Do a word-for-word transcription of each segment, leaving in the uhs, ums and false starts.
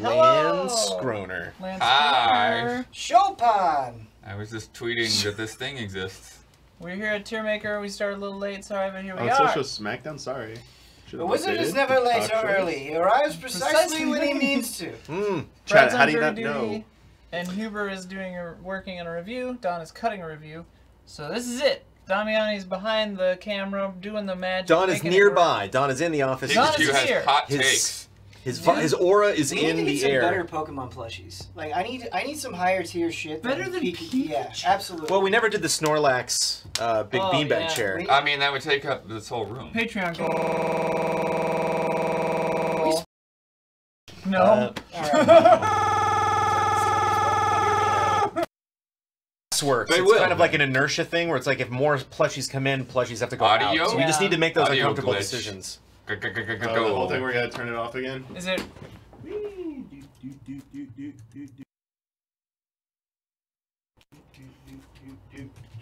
Lance Scroner. Lance Hi. Chopin! I was just tweeting that this thing exists. We're here at Tiermaker. We started a little late, sorry, but here we oh, are. Social Smackdown? Sorry. The wizard is never late or early. He arrives precisely, precisely when he needs to. Mm. Chad, how do you not know? And Huber is doing a, working on a review. Don is cutting a review. So this is it. Damiani's behind the camera doing the magic. Don is nearby. Don is in the office. Don is here. Hot takes. His Dude, his aura is we in need to get the some air. Better Pokemon plushies. Like I need I need some higher tier shit. Better than Pikachu. Yeah, absolutely. Well, we never did the Snorlax uh, big oh, beanbag yeah. chair. We, I mean, that would take up this whole room. Patreon. Oh. No. Uh, right. works. They it's will. kind of like an inertia thing where it's like if more plushies come in, plushies have to go Audio? out. So yeah. we just need to make those Audio uncomfortable glitch. decisions. Go, go, go, go, go. Uh, the whole thing where you gotta turn it off again? Is it... Did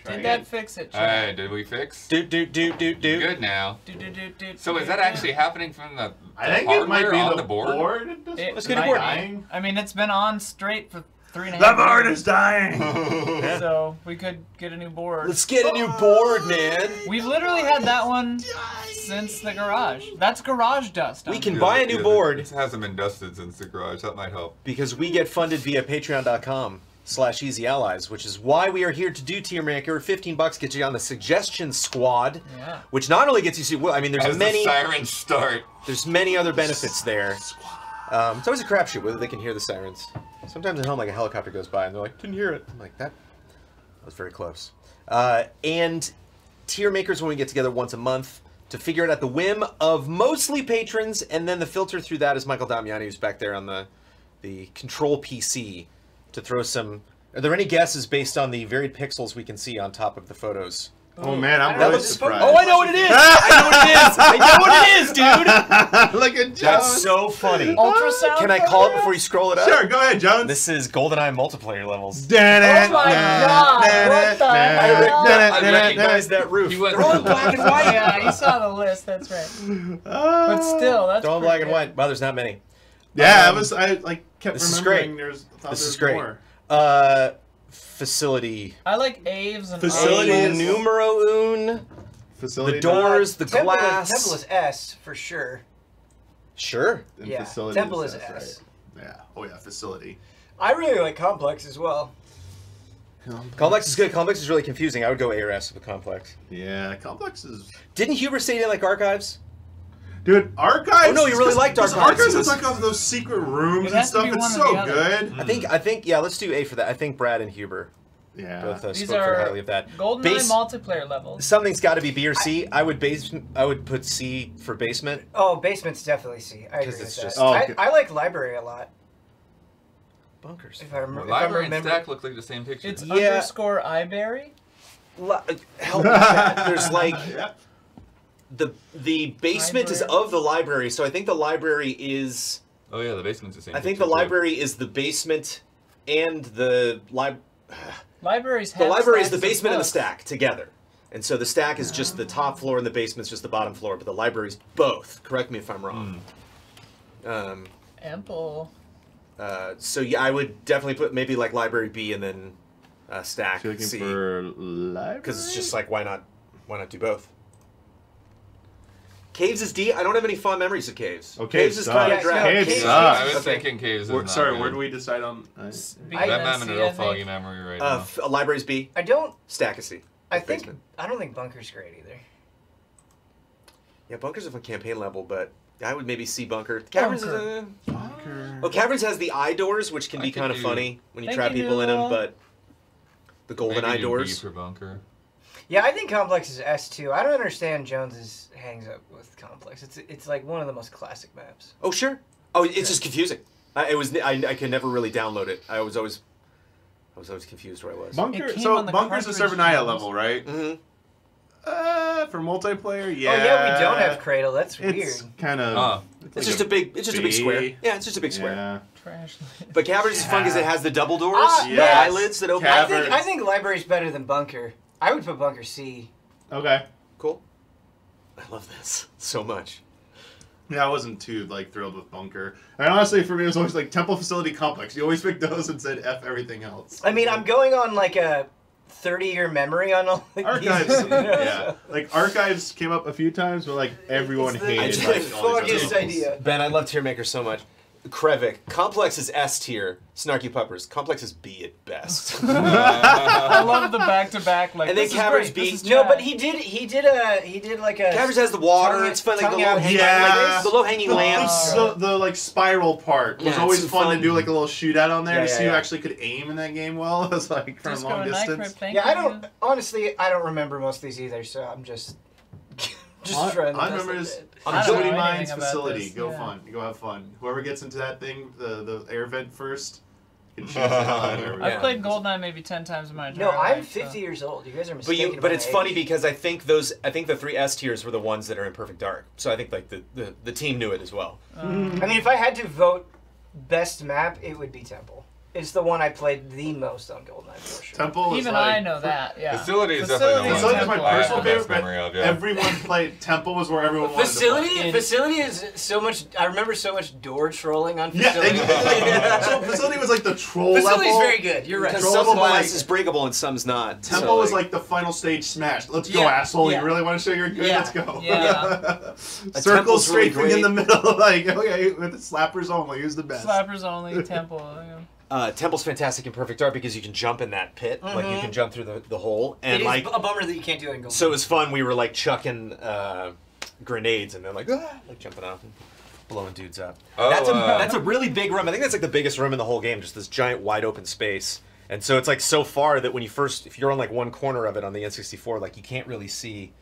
again. that fix it, Alright, uh, did we fix? Do, do, do, do, do. Good now. Do, do, do, do, so is that actually yeah. happening from the, the I think it might be on the board? board it it Let's get a board. Dying. I mean, it's been on straight for three and a half The board years. is dying! So, we could get a new board. Let's get a new board, man! We've literally had that one... Since the garage. That's garage dust. We can buy a new board. It hasn't been dusted since the garage. That might help. Because we get funded via patreon dot com slash easy allies, which is why we are here to do Tiermaker. fifteen bucks gets you on the suggestion squad, yeah. which not only gets you... I mean, there's As many... the sirens start. There's many other benefits there. Um, it's always a crapshoot whether they can hear the sirens. Sometimes at home, like, a helicopter goes by and they're like, didn't hear it. I'm like, that, that was very close. Uh, and Tiermakers, when we get together once a month, to figure it at the whim of mostly patrons, and then the filter through that is Michael Damiani, who's back there on the the control P C to throw some... Are there any guesses based on the varied pixels we can see on top of the photos? Oh, oh man, I'm really surprised. Oh, I know what it is! I know what it is! I know what it is, dude! Look at Jones. That's so funny. Ultrasound? Can I call it before you scroll it up? Sure, go ahead, Jones. This is GoldenEye multiplayer levels. Oh my god! What the hell? I recognize that roof. They're all black and white. Yeah, you saw the list, that's right. But still, that's They're all black and white. Wow, there's not many. Yeah, I was, I like kept remembering there's thought there's more. Uh... Facility. I like Aves and Facility Aves. Numero un. Facility. The doors, the Temple glass. Is, Temple is S for sure. Sure. And yeah. Facility Temple is S. S. Right. Yeah. Oh yeah. Facility. I really like Complex as well. Complex. Complex is good. Complex is really confusing. I would go A or S with Complex. Yeah. Complex is. Didn't Huber say you like Archives? Dude, Archives. Oh no, you really liked Archives. Archives is like all those secret rooms and stuff. It's so good. I think, I think, yeah. Let's do A for that. I think Brad and Huber, yeah, both uh, spoke very highly of that. GoldenEye multiplayer levels. Something's got to be B or C. I, I would base. I would put C for basement. Oh, basement's definitely C. I agree with that. Oh, I, I like library a lot. Bunkers. If I remember, library and stack look like the same picture. It's underscore iBerry. Help me, there's like. The the basement library. is of the library, so I think the library is... Oh yeah, the basement's the same. I think the library is the basement and the... Li Libraries have The library is the basement and, and the stack together. And so the stack is yeah. just the top floor and the basement's just the bottom floor, but the library's both. Correct me if I'm wrong. Mm. Um, Ample. Uh, so yeah, I would definitely put maybe like library B and then uh, stack so C. Because it's just like, why not, why not do both? Caves is D. I don't have any fond memories of caves. Okay, caves is kind of drag. Caves, caves sucks. I was okay. thinking caves. Is sorry, good. where do we decide on? I, I, I'm having a real foggy memory right uh, now. Library's B. I don't. Stack is C. I think. Basement. I don't think bunker's great either. Yeah, bunker's of a campaign level, but I would maybe C bunker. Caverns. Bunker. Is a, bunker. Oh, caverns has the eye doors, which can I be kind of do, funny when you trap people do, in them, but the golden maybe eye doors. B for bunker. Yeah, I think Complex is S two. I don't understand Jones's hangs up with Complex. It's it's like one of the most classic maps. Oh sure. Oh, it's yeah. just confusing. I, it was I I could never really download it. I was always I was always confused where I was. Bunker. So Bunker's the Servania level, right? Mm-hmm. Uh, for multiplayer, yeah. Oh yeah, we don't have Cradle. That's weird. It's kind of. Uh, it's, it's like just a, a big. It's just B. a big square. Yeah, it's just a big square. Yeah. Trash. But Caverns yeah. is fun because it has the double doors, ah, yes. the eyelids that open. I think, I think Library's better than Bunker. I would put Bunker C. Okay. Cool. I love this so much. Yeah, I wasn't too, like, thrilled with Bunker. And honestly, for me, it was always, like, Temple Facility Complex. You always picked those and said F everything else. I mean, I'm going on, like, a thirty-year memory on all like, Archives, these, you know, yeah. So. Like, Archives came up a few times where, like, everyone it's hated the, like, all these other idea. Ben, I love Tiermaker so much. Krevik. Complex is S tier. Snarky Puppers. Complex is B at best. I love the back-to-back. -back, like, and then Cabbage B. No, but he did. He did a. He did like a. Cabbage has the water. Tongue, it's fun. Like the low hanging. Yeah. Like, the low hanging lamps. The, the like spiral part was yeah, always fun, fun to do like a little shootout on there yeah, to yeah, see yeah. who actually could aim in that game well. It was like from just long distance. Night, yeah, I don't. Honestly, I don't remember most of these either. So I'm just. Just I, trying to I remember this on Jody Mine's facility. Go yeah. fun. Go have fun. Whoever gets into that thing, the, the air vent first, can choose uh, I've played GoldenEye maybe ten times in my entire life. No, I'm fifty so. years old. You guys are mistaken. But, you, but it's age. funny because I think those I think the three S tiers were the ones that are in Perfect Dark. So I think like the, the, the team knew it as well. Um, I mean if I had to vote best map, it would be Temple. It's the one I played the most on GoldenEye for sure. Temple Even like, I know that, yeah. Facility is definitely the one. Facility is my personal favorite. Of, yeah. Everyone played Temple was where everyone facility, wanted to play. Facility is so much, I remember so much door trolling on Facility. Yeah, exactly. yeah. So Facility was like the troll Facility's level. Facility's very good, you're right. Some class is breakable and some's not. Temple so, like, was like the final stage smash. Let's yeah, go, asshole. Yeah. You really want to show you're good? Yeah. Let's go. Yeah. Circle strafing really in the middle, like, okay, with slappers only, who's the best? Slappers only, Temple, yeah. Uh, Temple's fantastic in Perfect Dark because you can jump in that pit, mm-hmm. like you can jump through the, the hole, and it like is a bummer that you can't do it in Golden. So it was fun. We were like chucking uh, grenades and then like, ah, like jumping off and blowing dudes up. Oh, that's a uh, that's a really big room. I think that's like the biggest room in the whole game, just this giant wide open space. And so it's like so far that when you first, if you're on like one corner of it on the N sixty-four, like you can't really see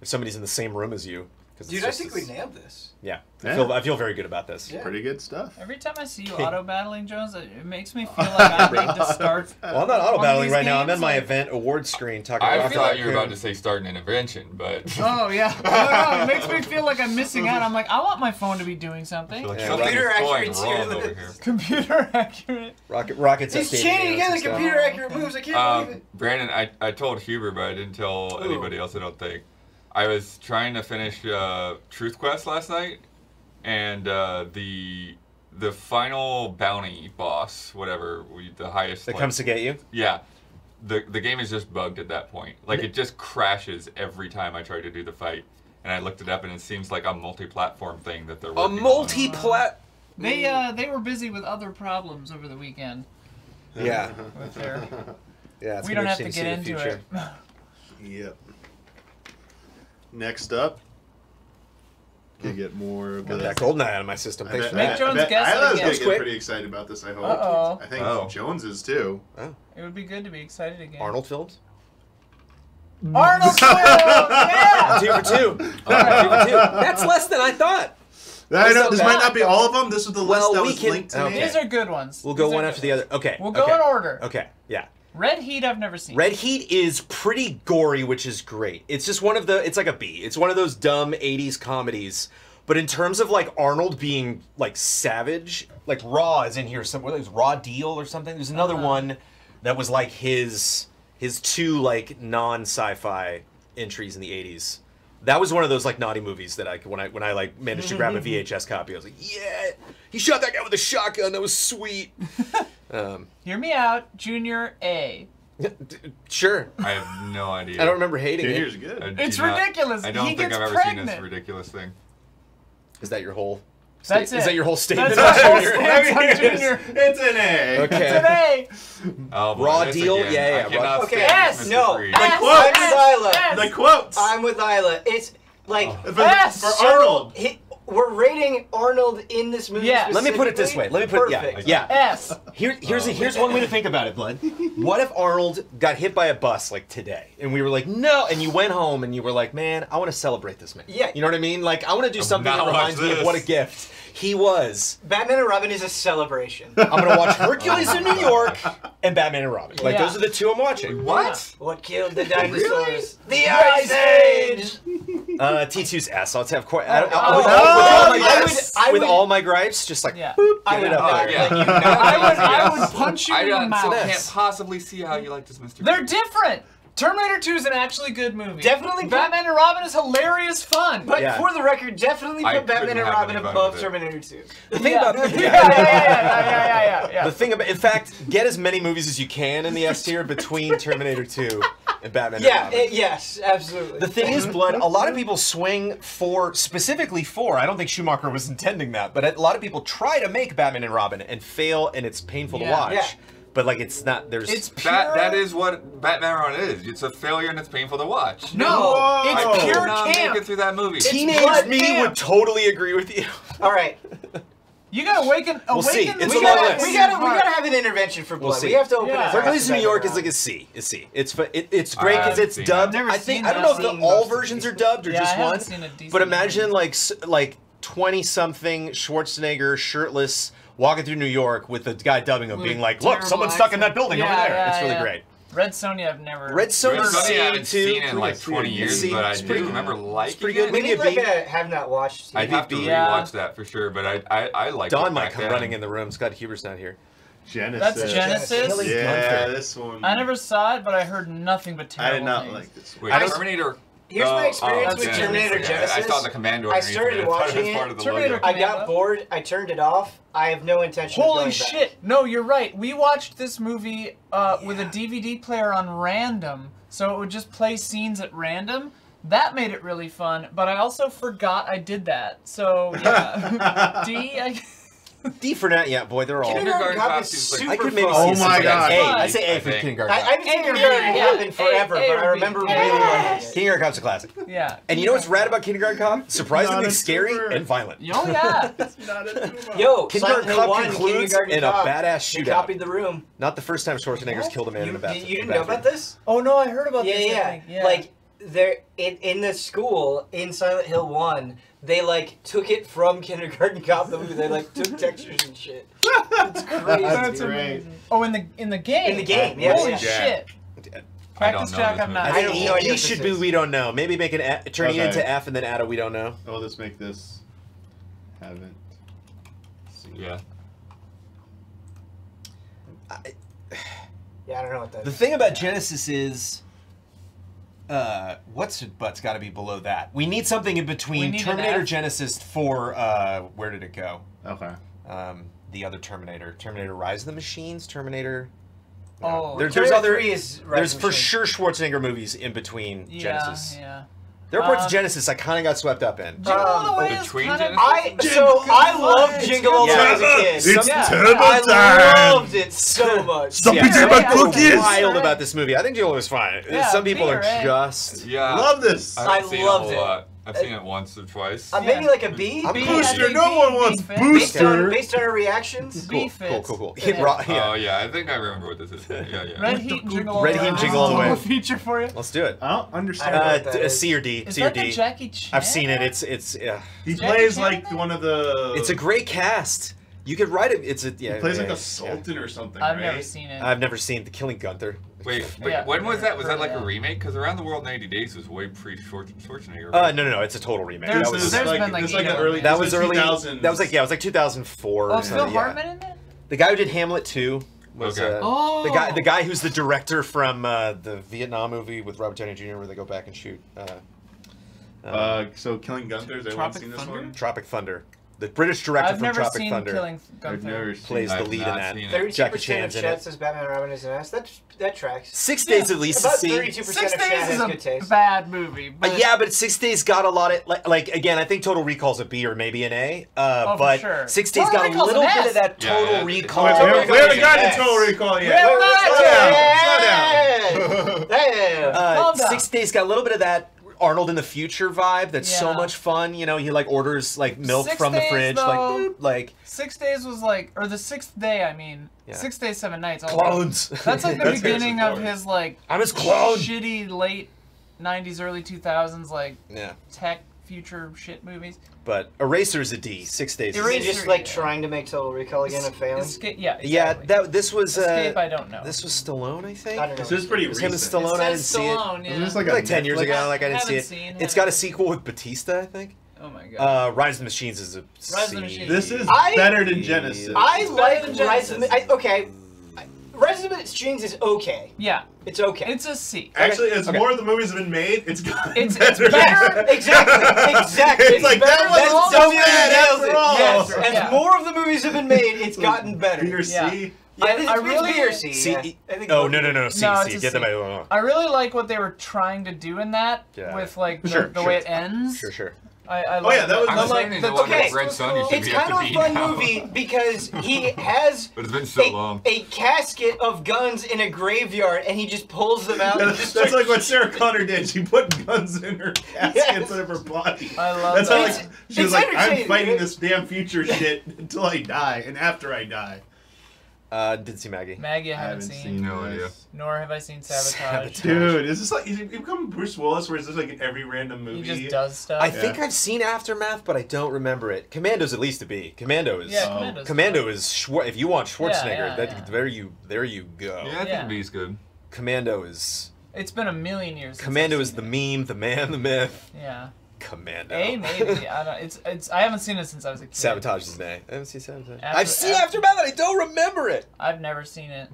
if somebody's in the same room as you. Dude, I think this. we nailed this. Yeah. yeah. I, feel, I feel very good about this. Yeah. Pretty good stuff. Every time I see you auto-battling, Jones, it makes me feel like I need to start. Well, I'm not auto-battling right games. now. I'm in my event award screen talking I about I thought you were about to say start an intervention, but... Oh, yeah. No, no, it makes me feel like I'm missing out. I'm like, I want my phone to be doing something. Like yeah, computer accurate here. Computer accurate. Rocket, rockets He's chaining again the computer accurate moves. I can't um, believe it. Brandon, I, I told Huber, but I didn't tell Ooh. anybody else, I don't think. I was trying to finish uh, Truth Quest last night, and uh, the the final bounty boss, whatever, we, the highest that like, comes to get you. Yeah, the the game is just bugged at that point. Like it just crashes every time I try to do the fight, and I looked it up, and it seems like a multi-platform thing that they're working on. A multi-plat. They uh they were busy with other problems over the weekend. Yeah. With their... Yeah. It's we don't have to get to into future. it. Yep. Next up, can get more. Got that Goldeneye out of my system. I bet, Make I, Jones I guess. I was gonna get pretty excited about this. I hope. Uh -oh. I think oh. Jones is too. Oh. It would be good to be excited again. Arnold films. Arnold films. Yeah. Two for two. Right, two for two. That's less than I thought. I know, so this bad. might not be all of them. This was the list well, that was can, linked to okay. These are good ones. We'll go these one after the other. Okay. We'll go okay. in order. Okay. Yeah. Red Heat, I've never seen. Red Heat is pretty gory, which is great. It's just one of the, it's like a B. It's one of those dumb eighties comedies. But in terms of like Arnold being like savage, like Raw is in here somewhere. There's Raw Deal or something. There's another uh-huh. one that was like his, his two like non-sci-fi entries in the eighties. That was one of those like naughty movies that I when I when I like managed to grab a V H S copy, I was like, yeah, he shot that guy with a shotgun. That was sweet. um, Hear me out, Junior A. Sure. I have no idea. I don't remember hating Junior's it. Junior's good. It's not, ridiculous. I don't he think gets I've ever pregnant. seen this ridiculous thing. Is that your whole? That's it. Is that your whole statement? That's on Junior? That's Junior. It's an A. Okay. It's an A. Oh, boy, Raw Deal? Again. Yeah, yeah. Raw. Okay. S. No. The quote. I'm with Isla. The quotes. I'm with Isla. It's like oh. for, S. for Arnold. He, we're rating Arnold in this movie. Yeah. Let me put it this way. Let me put Perfect. yeah. yeah. S. Here, here's oh. a, here's one way to think about it, Blood. What if Arnold got hit by a bus like today, and we were like, no, and you went home and you were like, man, I want to celebrate this man. Yeah. You know what I mean? Like, I want to do I'm something that reminds me of what a gift. He was. Batman and Robin is a celebration. I'm going to watch Hercules in New York and Batman and Robin. Like, yeah. those are the two I'm watching. What? Yeah. What killed the dinosaurs? Really? The Ice Age! Uh, T two's S. I'll have quite... With all my gripes, just like, yeah. boop, I would, uh, yeah. like you know, I, would I would punch you I in the mouth. I can't possibly see how you like this, Mister They're different! Terminator two is an actually good movie. Definitely Batman and Robin is hilarious fun. But yeah. for the record, definitely put I Batman and Robin above Terminator two. The thing yeah. about yeah, yeah, yeah, yeah, yeah, yeah, yeah. The thing about, in fact, get as many movies as you can in the S tier between Terminator two and Batman yeah, and Robin. It, yes, absolutely. The thing is, Blood, a lot of people swing for, specifically for, I don't think Schumacher was intending that, but a lot of people try to make Batman and Robin and fail, and it's painful yeah. to watch. Yeah. But like it's not there's it's pure... that that is what Batman Run is. It's a failure and it's painful to watch. No, Whoa. it's I pure not camp. Make it through that movie. Teenage me camp. would totally agree with you. All right, you gotta awaken. We'll awaken see. It's we, a gotta, we, gotta, we gotta we gotta have an intervention for Blood. We'll we have to open yeah. it. Hercules in New York is like a C. It's C. It's it, it's great because it's dubbed. It. I think I don't know if the, all versions are dubbed or yeah, just one. But imagine like like twenty something Schwarzenegger shirtless. Walking through New York with the guy dubbing him, with being like, "Look, someone's accent. stuck in that building yeah, over there." Yeah, it's really yeah. great. Red Sonya, I've never. Red Sonya, I haven't seen it in like twenty years, but I do remember liking it. Pretty good. Maybe like a have not watched. I have to rewatch that for sure, but I I, I like. Don might come running in the room. Scott Hubert's not here. Genesis. That's Genesis. Yeah, this one. I never saw it, but I heard nothing but terrible. I did not like this one. Terminator. Here's uh, my experience oh, with Genesis. Terminator yeah, Genesis. I saw the Commando. I started watching it. Part of the Terminator I got bored. I turned it off. I have no intention Holy of going shit! Back. No, you're right. We watched this movie uh, yeah. with a D V D player on random, so it would just play scenes at random. That made it really fun, but I also forgot I did that. So, yeah. D, I... D for now, yeah, boy, they're all. Kindergarten Cop is super I could maybe fun. See oh my god! A. I say A for I Kindergarten Cop. I, I haven't seen Kindergarten Cop in forever, a, a, but I remember really liking it. Kindergarten Cop's a classic. Yeah. And you know what's rad about Kindergarten Cop? Surprisingly scary super. and violent. Oh yeah. It's not a Yo, Kindergarten Cop one, concludes Kindergarten in a Cop. badass shootout. They copied the room. Not the first time Schwarzenegger's what? killed a man you, in a bathroom. You didn't know about this? Oh no, I heard about this. Yeah, yeah. Like there, in the school in Silent Hill one. They like took it from Kindergarten Cop the movie. They like took textures and shit. It's crazy. That's amazing. Oh, in the in the game. In the game. Yeah. Holy yeah. shit. I don't know. I'm not. I don't know. E should be we don't know. Maybe make an a, turn okay. E into F and then add a we don't know. Oh, let's make this. Haven't. Seen yeah. I, yeah, I don't know what that. The is. thing about Genesis is. Uh, what's it but's got to be below that? We need something in between Terminator Genesis for, uh, where did it go? Okay. Um, the other Terminator. Terminator Rise of the Machines, Terminator... Oh. There, there's other... Is there's for sure Schwarzenegger movies in between yeah, Genesis. Yeah, There are parts um, of Genesis I kind of got swept up in. Jingle um, All the Way is kind of... I, so, I loved Jingle All the Way as a kid. It's Some, yeah. turbo I time! I loved it so much. Some yeah. people about cookies! I'm wild about this movie. I think Jingle was fine. Yeah, Some people are right. just... Yeah. Love this! I, I loved it. Lot. I've seen it once or twice. Uh, maybe yeah. like a B? B booster! No one wants Booster! Based on our reactions? Cool, cool, cool, cool. Hit rock, yeah. Oh yeah, I think I remember what this is. Yeah, yeah. Red Heat Jingle All the Way. Red Heat Jingle All the Way. Feature for you. Let's do it. I don't understand. Uh, C or D. C or D. Is that the Jackie Chan? I've seen it. It's it's. Yeah. He plays like one of the. It's a great cast. You could write it. It's a yeah. He plays like a sultan or something. I've never seen it. I've never seen The Killing Gunther. Wait, wait yeah. when was that? Was that like a remake? Because Around the World ninety days was way pre Schwarzenegger. Uh, no, no, no, it's a total remake. There's, that was there's like, been like, like early. That was early. two thousands. That was like yeah, it was like two thousand four. Oh, Phil Hartman in that? The guy who did Hamlet two was okay. uh, oh. the guy. The guy who's the director from uh, the Vietnam movie with Robert Downey Junior where they go back and shoot. Uh, um, uh, so Killing Gunther. Has anyone seen this one? Tropic Thunder. The British director I've from Tropic Thunder Killing Gunther plays the lead in that. thirty-two percent Chan's of Chet says Batman and Robin is an ass. That, that tracks. Six yeah. Days at least is seen. thirty-two percent Six of Days is a good taste. Bad movie. But... Uh, yeah, but Six Days got a lot of, like, like again, I think Total Recall's a B or maybe an A. Uh, oh, but sure. Six Days Total got a little bit of that Total yeah, yeah. Recall. We haven't gotten to Total Recall yet. We haven't gotten Slow down. Six Days got a little bit of that Arnold in the future vibe. That's yeah. so much fun. You know, he like orders like milk six from days, the fridge. Though, like, like six days was like, or the sixth day. I mean, yeah. six days, seven nights. Clones. Like, that's like the that's beginning of his like I'm his clone. shitty late nineties, early two thousands like yeah. tech future shit movies. But Eraser is a D. Six days. Eraser just like yeah. trying to make Total Recall again and failing. Esca yeah. Exactly. Yeah. That this was. Uh, Escape. I don't know. This was Stallone, I think. I don't know. This is pretty recent. It was Stallone. It I didn't Stallone, see it. Yeah. It was like, it was like ten years like, ago. Like I didn't see it. Seen it's got a sequel with Batista, I think. Oh my god. Uh, Rise of the Machines is a C. Rise of the Machines. This is I, better than Genesis. I like Rise of the Machines. Okay. Resident Jeans is okay. Yeah. It's okay. It's a C. Actually, as okay. more of the movies have been made, it's gotten it's, better. It's better. Exactly. Exactly. It's, it's like, that wasn't so bad after all. Yes. As yeah. more of the movies have been made, it's gotten better. B or C? Yeah. Yeah, I, I really B or C. C yeah. I think oh, no, no, no. C, no, C. Get them out. I really like what they were trying to do in that yeah. with, like, the, sure, the sure. way it ends. Sure, sure. I, I oh yeah, that was, I was like the one okay. Red Sun, it's kind of a fun now. movie because he has but it's been so a, long. a casket of guns in a graveyard and he just pulls them out. That's, and just that's like what Sarah Connor did. She put guns in her caskets yes. in her body. I love that's that. How, like, she was like, I'm fighting this damn future shit until I die and after I die. Uh, did see Maggie. Maggie, I haven't, I haven't seen. seen. No idea. Nor have I seen Sabotage. Sabotage. Dude, is this like, is it become Bruce Willis where is this like in every random movie? He just does stuff. I yeah. think I've seen Aftermath, but I don't remember it. Commando's at least to be. Commando is. Yeah, Commando's Commando is, Schwar if you want Schwarzenegger, yeah, yeah, that, yeah. there you there you go. Yeah, I think yeah. B's good. Commando is. It's been a million years. Commando since I've seen is the it. meme, the man, the myth. Yeah. Commando. A maybe I don't. It's it's. I haven't seen it since I was a kid. Sabotage is an A. I haven't seen Sabotage. After, I've seen after, Aftermath. I don't remember it. I've never seen it.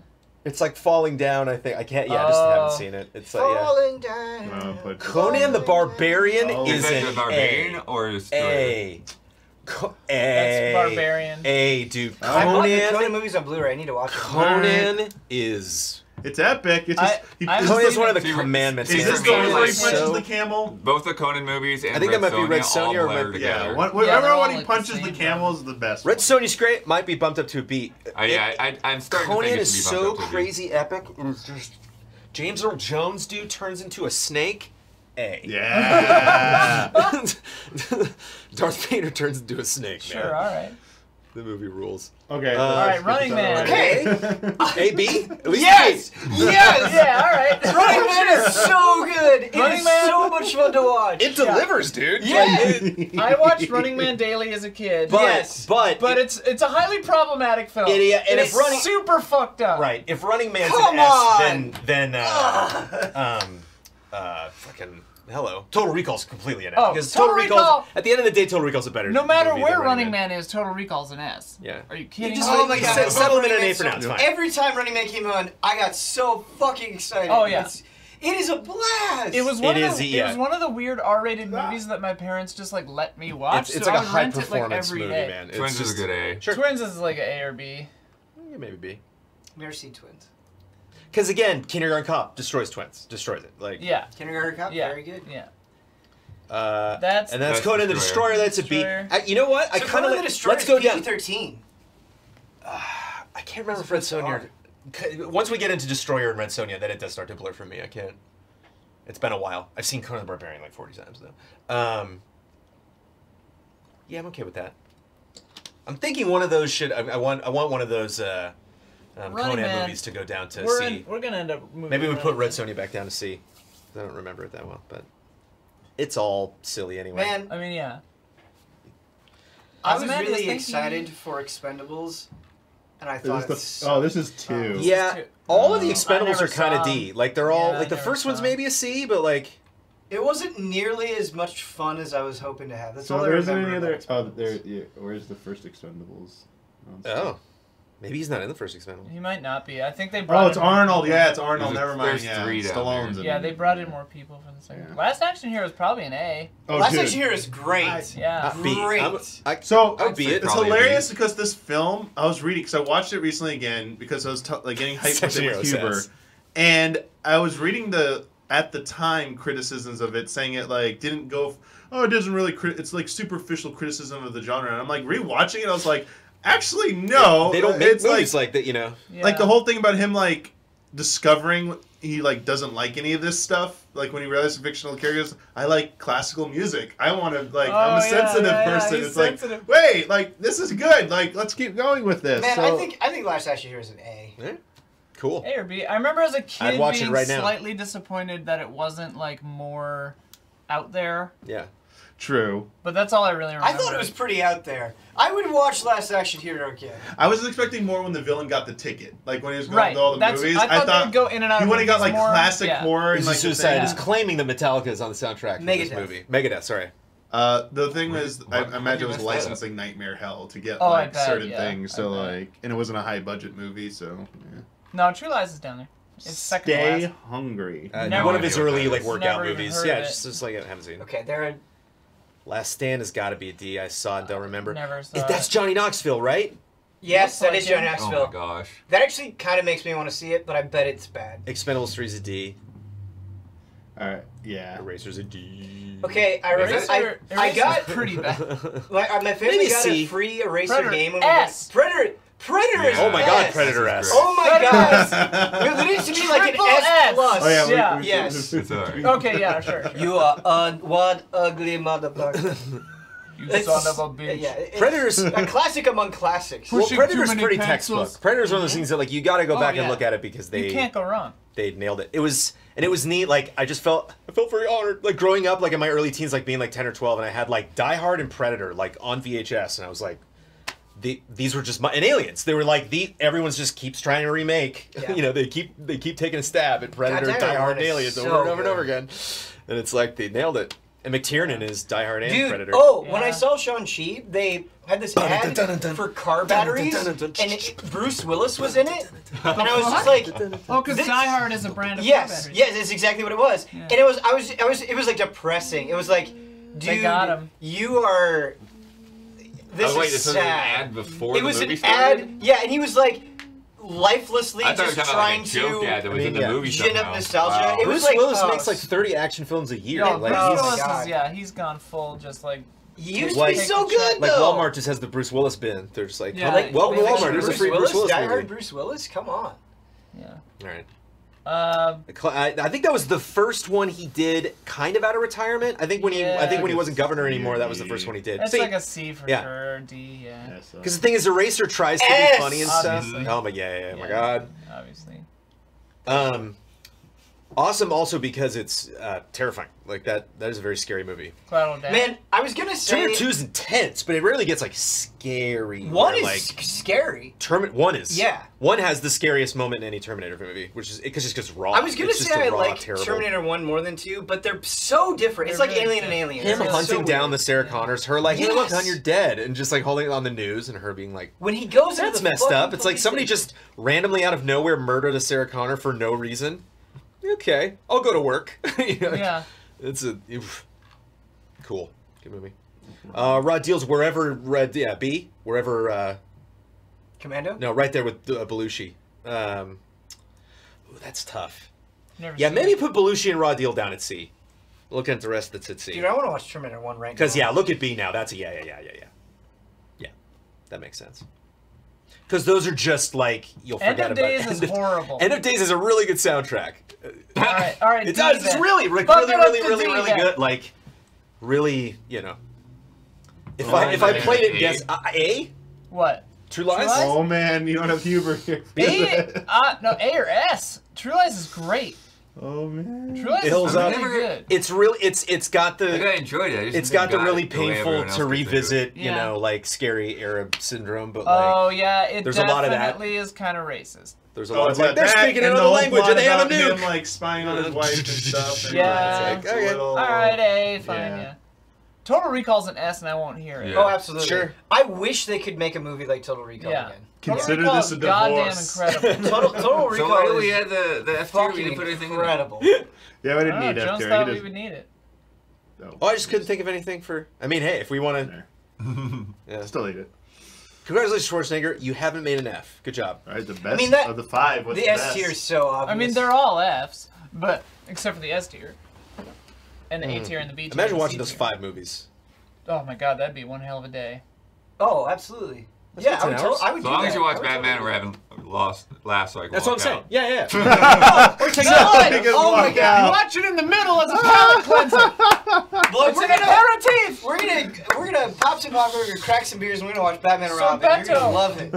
It's like falling down. I think I can't. Yeah, oh. I just haven't seen it. It's falling like, yeah. down. No, Conan the Barbarian down. is, is an the Barbarian A. Or is A. Co A. That's Barbarian. A dude. Conan. I bought the Conan movies on Blu-ray. I need to watch. Conan it. is. It's epic. It's just, I, he, I this is one of the commandments. Is this the one where he punches the camel? Both the Conan movies and I think Red that might Sonya be Red Sonya or Red Yeah, yeah whatever when he like punches the, the camel is the best. Red Sonya's great. Might be bumped up to a B. Uh, yeah, I, I'm starting Conan to think it is be bumped so up to crazy epic. It's just James Earl Jones dude turns into a snake. A. Yeah. Darth Vader turns into a snake. Sure. Man. All right. The movie rules. Okay. Uh, all right, Running Man. Okay. A, B? At least yes! Yes! Yeah, all right. Running Man is so good. It Running is Man. so much fun to watch. It delivers, yeah. dude. Yeah. It, I watched Running Man daily as a kid. But, yes. But, but it, it's it's a highly problematic film. It, yeah, and it if running, super fucked up. Right. If Running Man's Come an on. S, then, then uh, um, uh, fucking... Hello. Total Recall's completely an S. Oh, because Total, Total Recall. At the end of the day, Total Recall's a better. No matter where Running Man is, Total Recall's an S. Yeah. Are you kidding? You just, oh my God! Set, settle in an A for now. It's fine. Every time Running Man came on, I got so fucking excited. Oh yeah. It's, it is a blast. It was one. It of is. The, yeah. It was one of the weird R-rated ah. movies that my parents just like let me watch. It's, it's so like I a high performance like movie, day. man. It's Twins just, is a good A. Sure. Twins is like an A or B. Yeah, maybe B. I've never seen Twins. Because again, Kindergarten Cop destroys Twins, destroys it. Like yeah, Kindergarten Cop, yeah. very good. Yeah. Uh, that's and that's, that's Conan the Destroyer. That's a B. I, you know what? So I kind of like. Let's go down. P G thirteen. Uh, I can't remember Red Sonja. Once we get into Destroyer and Red Sonja, then it does start to blur for me. I can't. It's been a while. I've seen Conan the Barbarian like forty times though. Um, yeah, I'm okay with that. I'm thinking one of those should. I, I want. I want one of those. Uh, Um, Conan Man. movies to go down to we're C. In, we're gonna end up. Moving Maybe we put Red Sonja back down to C. I don't remember it that well, but it's all silly anyway. Man, I mean, yeah. I was Matt really excited for Expendables, and I thought, it was the, oh, this is two. Um, yeah, is two. all no. of the Expendables are kind of D. Like they're all yeah, like the first one's them. maybe a C, but like. It wasn't nearly as much fun as I was hoping to have. That's so all there I remember. Any other, oh, there. Yeah, where's the first Expendables? Oh. oh. Maybe he's not in the first Expendables. He might not be. I think they brought. Oh, it's in Arnold. Yeah, it's Arnold. There's Never mind. Yeah, three Stallone's in. Yeah, they brought in more people for the second. Yeah. Last Action Hero is probably an A. Oh, Last dude. Action Hero is great. I, yeah, great. I, I, so I be it. It's hilarious be. because this film I was reading because I watched it recently again because I was like getting hyped with it with Huber, and I was reading the at the time criticisms of it saying it like didn't go. Oh, it doesn't really. Crit it's like superficial criticism of the genre, and I'm like rewatching it. I was like. Actually, no. They don't make it's movies like, like that, you know. Yeah. Like the whole thing about him, like discovering he like doesn't like any of this stuff. Like when he realizes fictional characters, I like classical music. I want to like. Oh, I'm a yeah, sensitive yeah, person. Yeah, it's sensitive. like wait, like this is good. Like let's keep going with this. Man, so, I think I think Last Action Hero is an A. Yeah. Cool. A or B. I remember as a kid being right slightly now. disappointed that it wasn't like more out there. Yeah. True. But that's all I really remember. I thought it was pretty out there. I would watch Last Action Hero again. I was expecting more when the villain got the ticket. Like when he was going right. to all the that's, movies. I thought, I thought go in and out he would have got like more, classic yeah. horror. He's, and, like, suicide. He's claiming that Metallica is on the soundtrack for this movie. Megadeth, sorry. Uh, the thing was, I, I imagine it was licensing Nightmare Hell to get oh, like, bet, certain yeah. things. So like, and it wasn't a high budget movie, so yeah. No, True Lies is down there. It's second Stay to last. Hungry. Uh, no one of his early like workout Never movies. Yeah, just, just like I haven't seen. Okay, there are. Last Stand has got to be a D. I saw and don't remember. Never saw it, that's Johnny Knoxville, right? Yes, that like is Johnny Knoxville. Oh my gosh. That actually kind of makes me want to see it, but I bet it's bad. Expendables three is a D. Alright, uh, yeah. Eraser's a D. Okay, I Eraser, I, Eraser's I got pretty bad. Like, my family Maybe got C. a free Eraser Predator game. When we S. Got, Predator. Predator is yeah. Oh my god, Predator S. Oh my god. It needs to be like an S, S plus. Oh yeah. We, yeah. We, yes. We, we, okay, yeah, sure, sure. You are uh, one ugly motherfucker. You it's, son of a bitch. Yeah, Predator's a classic among classics. Well, Predator's pretty pencils. textbook. Predator's one of those things that like you gotta go oh, back yeah. and look at it because they you can't go wrong. They nailed it. It was and it was neat. Like I just felt I felt very honored. Like growing up, like in my early teens, like being like ten or twelve, and I had like Die Hard and Predator like on V H S, and I was like, the, these were just my and Aliens. They were like the everyone's just keeps trying to remake. Yeah. You know, they keep they keep taking a stab at Predator, God, Die Hard, and Aliens so over and over good. and over again, and it's like they nailed it. And McTiernan is Die Hard and Dude, Predator. Oh, yeah. When I saw Shang-Chi, they had this ad for car batteries, and it, Bruce Willis was in it. And I was just like, "Oh, because Die Hard is a brand of yes, car batteries." Yes, yes, that's exactly what it was. Yeah. And it was, I was, I was, it was like depressing. It was like, dude, you are. This oh, wait, is sad. An ad before it the was movie an started? ad. Yeah, and he was like. Lifelessly, I just trying like to that was I mean, in the yeah. movie gin up nostalgia. Wow. It was Bruce like, Willis oh, makes like thirty action films a year. Yeah, like, Bruce Willis is, yeah, he's gone full just like. He used like, to be so good though. Like Walmart just has the Bruce Willis bin. They're just like, yeah, like well, Walmart, like, there's Bruce a free Willis? Bruce Willis movie. Die Hard Bruce Willis, come on. Yeah. All right. Uh, I think that was the first one he did, kind of out of retirement. I think when yeah, he, I think when he wasn't governor anymore, that was the first one he did. That's C. like a C for yeah. sure, D, yeah. Because the thing is, Eraser tries to S! be funny and Obviously. stuff. Oh my yeah, yeah, yeah, my God. Obviously. Um, awesome. Also because it's uh, terrifying. Like that. That is a very scary movie. Man, I was gonna say Terminator two is intense, but it rarely gets like scary. One is like, scary. Term one is yeah. One has the scariest moment in any Terminator movie, which is because it's just raw. I was gonna it's say I raw, like terrible. Terminator one more than two, but they're so different. It's they're like really Alien and Alien. Him it's hunting so down the Sarah Connors, her like, yes. "Hey, look, hon, you're dead," and just like holding it on the news, and her being like, "When he goes, that's messed up." It's like somebody just randomly out of nowhere murdered a Sarah Connor for no reason. Okay, I'll go to work. You know, like, yeah. It's a oof. Cool. Good movie. Uh, Rod Deals wherever Red yeah B wherever. Uh, Commando. No, right there with uh, Belushi. Um, ooh, that's tough. Never yeah, maybe it. put Belushi and Rod Deal down at C. Looking at the rest, that's at C. Dude, I want to watch Terminator One right now. Because yeah, look at B now. That's a yeah, yeah, yeah, yeah, yeah. Yeah, that makes sense. Because those are just like you'll forget about. End of Days is horrible. End of Days is a really good soundtrack. All right, all right. It does. It's really, really, really, really, really good. Like, really, you know. If I if I played it, guess A. What? True Lies. Oh man, you don't have humor here. A, uh, no A or S. True Lies is great. Oh man. True Lies is really good. It's really, it's it's got the. I enjoyed it. It's got the really painful to revisit, you know, like scary Arab syndrome, but like. Oh yeah, it definitely is kind of racist. There's a oh, lot of like, they're speaking another the language and they have a nuke. Him, like spying on his wife and stuff. And yeah. It's like, okay. Little, all right, A, fine, yeah. yeah. Total Recall's an S and I won't hear it. Yeah. Oh, absolutely. Sure. I wish they could make a movie like Total Recall yeah. again. Consider Total this a divorce. Goddamn incredible. Total, Total Recall so why did we had the, the F two, we didn't put anything incredible. In it. Yeah, we didn't need F two. Jones thought we would need it. No. Oh, I just couldn't think of anything for, I mean, hey, if we want to. Yeah. Still need it. Congratulations, Schwarzenegger. You haven't made an F. Good job. All right, the best I mean, that, of the five. What's the, the S tier is so obvious. I mean, they're all Fs, but except for the S tier. And the mm. A tier and the B tier. Imagine watching those five movies. Oh, my God. That'd be one hell of a day. Oh, absolutely. That's yeah, I would, tell, I would As do long that. as you watch Batman, we're having lost last like. That's what I'm saying. Out. Yeah, yeah. We're taking it. Oh my God! Out. Watch it in the middle as a palate cleanser. Look, we're gonna aperitif. We're gonna we're gonna pop some popcorn, crack some beers, and we're gonna watch Batman and Robin. You're gonna love it.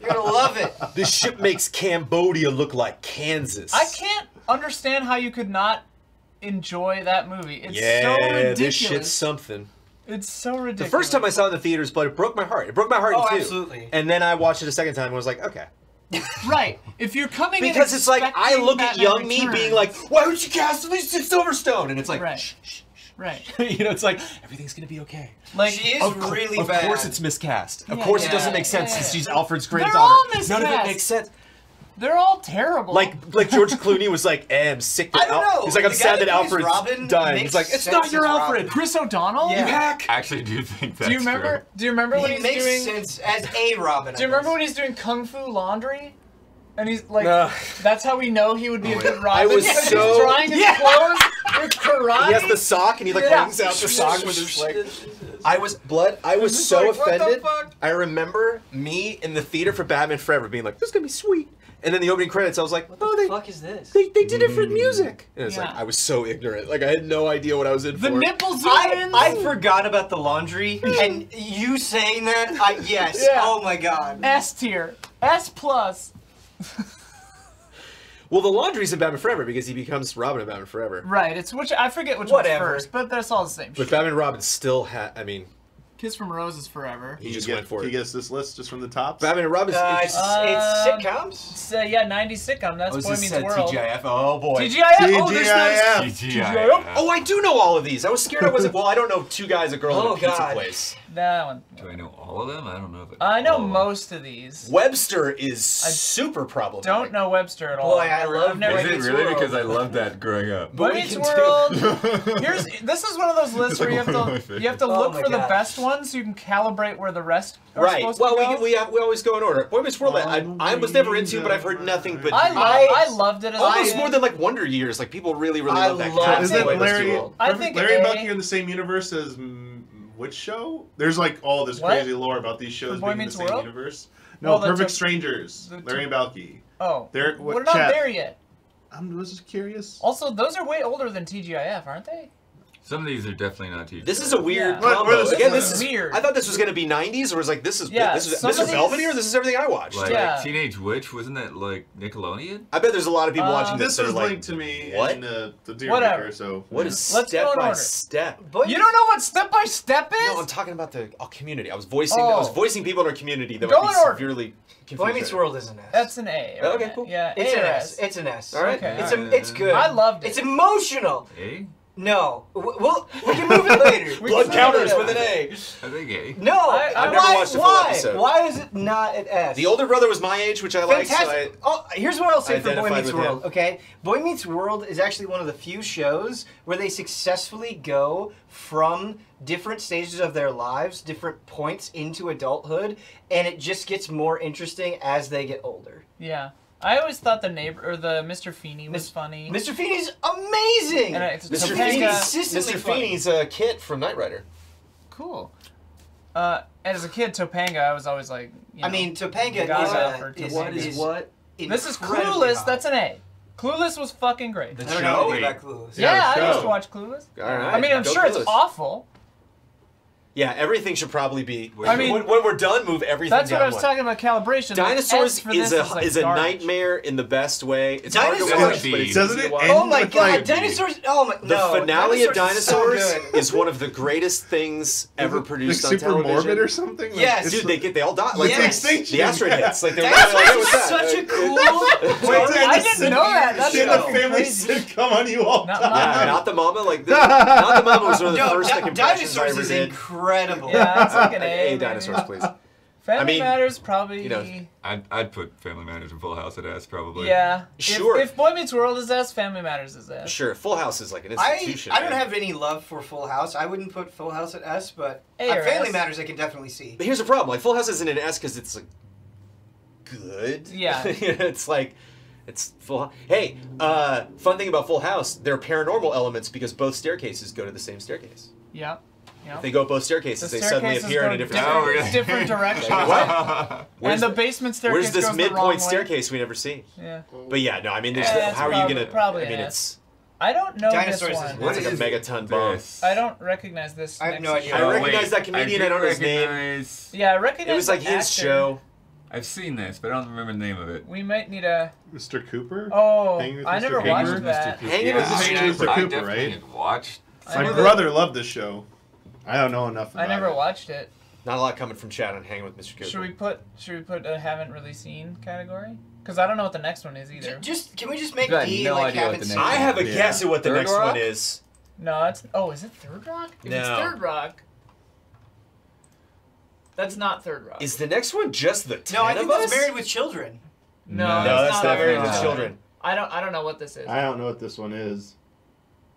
You're gonna love it. This ship makes Cambodia look like Kansas. I can't understand how you could not enjoy that movie. It's yeah, so ridiculous. This shit's something. It's so ridiculous. The first time I saw it in the theaters, but it broke my heart. It broke my heart oh, in two. absolutely. And then I watched it a second time and was like, okay. Right. If you're coming because in Because it's like, I look at young me being like, why would you cast me to Silverstone? And it's like, right. shh, shh, shh. Right. You know, it's like, everything's going to be okay. Like, she is of really of bad. Of course it's miscast. Of yeah, course yeah, it doesn't make sense yeah. since she's Alfred's greatest daughter. None of it makes sense. They're all terrible. Like, like George Clooney was like, eh, I'm sick. I don't know. He's like, I'm sad that Alfred's dying. He's like, it's not your Alfred. Chris O'Donnell? Yeah. You hack. I actually do think that's true. Do you remember? True. Do you remember when he he's makes doing? Sense as a Robin. Do you remember when he's doing Kung Fu Laundry? And he's like, no. That's how we know he would be oh, a good Robin. I was so he's drying his yeah. clothes with karate. He has the sock, and he like yeah. brings out the sock with his leg. I was blood. I was, was so like, offended. I remember me in the theater for Batman Forever being like, "This is gonna be sweet." And then the opening credits, I was like, "What the oh, they, fuck is this?" They, they did it for music. And it's yeah. like I was so ignorant. Like I had no idea what I was in the for. The nipples. I, I forgot about the laundry, and you saying that, I yes. yeah. Oh my god. S tier. S plus. Well, the laundry's in Batman Forever because he becomes Robin in Batman Forever. Right. It's which I forget which Whatever. one's first, but that's all the same. But shit. Batman Robin still had. I mean, Kiss from Rose is forever. He, he just get, went for he it. He gets this list just from the top. Batman and Robin. Uh, it's, uh, it's sitcoms. It's, uh, yeah, nineties sitcom. That's oh, Boy Meets World. T G I F. Oh boy. T G I F. Oh, there's no T G I F. Oh, I do know all of these. I was scared I wasn't. Well, I don't know two guys, a girl, oh, and a pizza place. That one. Do I know all of them? I don't know. If I, I know most of these. Webster is I super problematic. Don't know Webster at all. Boy, I love Never Is it really? World. Because I loved that growing up. Boy Meets World. Here's this is one of those lists like where you have to you have to oh look for gosh. the best one so you can calibrate where the rest. Are right. Supposed well, to go. we we have, we always go in order. Boy Meets World. I, I was never into, but I've heard nothing but. I I, I loved it. As almost I, more than like Wonder Years. Like people really really love that. Love is that Larry? I think Larry and Bucky in the same universe as. Which show? There's like all this what? crazy lore about these shows the being in the same World? universe. No, well, Perfect Strangers, Larry and Balky. Oh, they're, what, we're not chat. there yet. I'm just curious. Also, those are way older than T G I F, aren't they? Some of these are definitely not T G I F. This is a weird yeah. combo. This, Again, this is weird. I thought this was gonna be nineties, or was like this is yeah, this is Mister Belvedere. This is everything I watched. Like, yeah. like Teenage Witch, wasn't that like Nickelodeon? I bet there's a lot of people uh, watching this. This is linked to me what? in uh, the Tiermaker. So what yeah. is Let's step by order. step? But you don't know what step by step is? No, I'm talking about the oh, community. I was voicing oh. I was voicing people in our community that would be severely confused. Boy Meets World is an S. That's an A. Right? Okay, cool. Yeah, it's an S. It's an S. All right, it's it's good. I loved it. It's emotional. A. No, we'll, we can move it later. Blood counters with an A. I think A. No, I, I, I've never why, watched a full why? episode. Why is it not an S? The older brother was my age, which I like. So I oh, here's what I'll say for Boy Meets World. Him. Okay, Boy Meets World is actually one of the few shows where they successfully go from different stages of their lives, different points into adulthood, and it just gets more interesting as they get older. Yeah. I always thought the neighbor or the Mister Feeney was funny. Mister Feeney's amazing. And I, Mister Feeney's Feeney's a kid from Knight Rider. Cool. Uh, and as a kid, Topanga, I was always like. You know, I mean, Topanga is, a, is what is what. This is Clueless. Hot. That's an A. Clueless was fucking great. The I don't know about Clueless. Yeah, yeah I used to watch Clueless. All right. I mean, I'm Go sure Clueless. it's awful. Yeah, everything should probably be. I mean, when, when we're done, move everything. That's down what I was one. talking about. Calibration. Dinosaurs like is a is, like is a nightmare in the best way. It's dinosaurs, hard to watch, but it doesn't it? Oh my god, dinosaurs! Oh my no, the finale of Dinosaurs so is one of the greatest things ever produced like on super television. Super morbid or something? Like, yes, dude, like, they get they all die. Like yes. the extinction. The asteroid yeah. hits. Like they were like, what was that? Such a cool. I didn't know that. That's a family sitcom on you all. Not the mama. Like not the mama was one of the first impressions I ever did. Incredible. Yeah, it's like an A. A dinosaurs, please. Family I mean, Matters probably. You know, I'd, I'd put Family Matters and Full House at S probably. Yeah, sure. If, if Boy Meets World is S, Family Matters is S. Sure, Full House is like an institution. I, I don't have any love for Full House. I wouldn't put Full House at S, but uh, Family S. Matters I can definitely see. But here's the problem: like Full House isn't an S because it's like good. Yeah, it's like. It's Full. Hey, uh, fun thing about Full House: there are paranormal elements because both staircases go to the same staircase. Yeah. Yep. If they go up both staircases, the they suddenly appear in a different, different, oh, really? different direction. Wow. And the basement staircase goes the wrong way. Where's this midpoint staircase we never see? Yeah. But yeah, no, I mean, there's yeah, no, how probably, are you going to... I mean, it's... I don't know Dinosaurs this one. What it's like a megaton bomb. I don't recognize this. I have no idea. I recognize Wait, that comedian. I, I don't know his name. Yeah, I recognize It was like his action. show. I've seen this, but I don't remember the name of it. We might need a... Mister Cooper? Oh, I never watched that. Hanging with Mister Cooper, right? My brother loved this show. I don't know enough about it. I never it. watched it. Not a lot coming from Chad on Hanging with Mister Cooper. Should we put should we put a haven't really seen category? Because I don't know what the next one is either. Just can we just make D no like haven't seen? I have a yeah. guess at what the Third next rock? one is. No, it's oh, is it Third Rock? If no. it's Third Rock. That's not Third Rock. Is the next one just the ten No, I think that's Married with Children. No, no that's, that's not Fairy Tail Children. I don't. I don't know what this is. I don't know what this one is.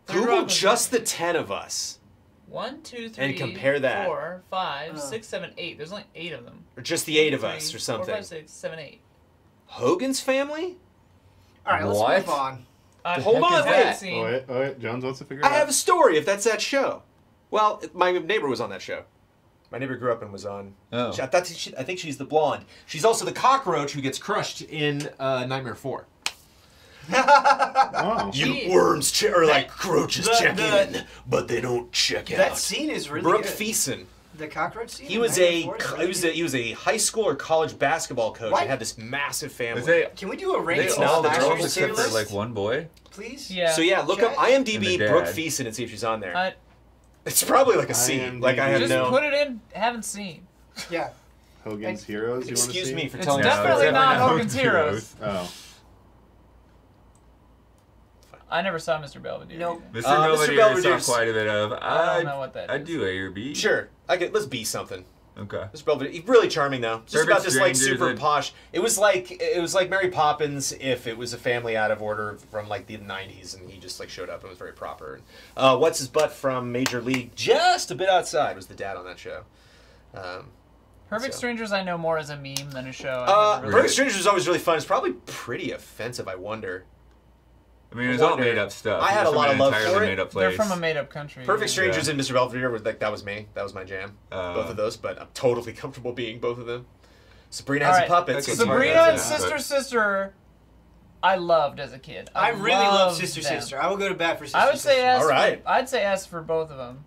Google just the ten of us. One, two, three, and compare that. Four, five, uh. six, seven, eight. There's only eight of them. Or just the eight of us, or something. Four, five, six, seven, eight. Hogan's Family. All right, what? Let's move on. Uh, hold on, wait. Oh, wait, oh, wait. Jones wants to figure it out. I have a story. If that's that show. Well, my neighbor was on that show. My neighbor grew up and was on. Oh. She, I, thought she, I think she's the blonde. She's also the cockroach who gets crushed in uh, Nightmare four. Wow. You Jeez. worms, che or like that, croaches the, check the, in, but they don't check that out. That scene is really Brooke good. Thiessen. The cockroach scene? He was, a, he, was a, he was a high school or college basketball coach and had this massive family. They, Can we do a ranking of all the girls except for like one boy? Please? Yeah. So yeah, look up I M D B Brooke Thiessen and see if she's on there. Uh, It's probably like a scene. Like I have just no. Just put it in. Haven't seen. Yeah. Hogan's I, Heroes. You excuse me for telling. It's no, definitely not Hogan's Heroes. Oh. I never saw Mister Belvedere. Nope. Mister Uh, Belvedere. Mister Belvedere saw quite a bit of. I, I don't know what that is. I do A or B. Sure. I could. Let's B something. Okay. Mister Belvedere. Really charming though. Just Perfect about this like super and... posh. It was like it was like Mary Poppins if it was a family out of order from like the nineties and he just like showed up and was very proper. Uh, what's his butt from Major League? Just a bit outside was the dad on that show. Um, Perfect so. Strangers I know more as a meme than a show. Uh, really... Perfect Strangers was always really fun. It's probably pretty offensive. I wonder. I mean, it was all made up stuff. I had a lot of love for it. They're from a made up country. Perfect Strangers and Mister Belvedere was like that was me. That was my jam. Uh, both of those, but I'm totally comfortable being both of them. Sabrina has a puppet. Sabrina and Sister Sister, I loved as a kid. I really loved Sister Sister. I will go to bat for Sister Sister. I would say S. All right. I'd say S for both of them.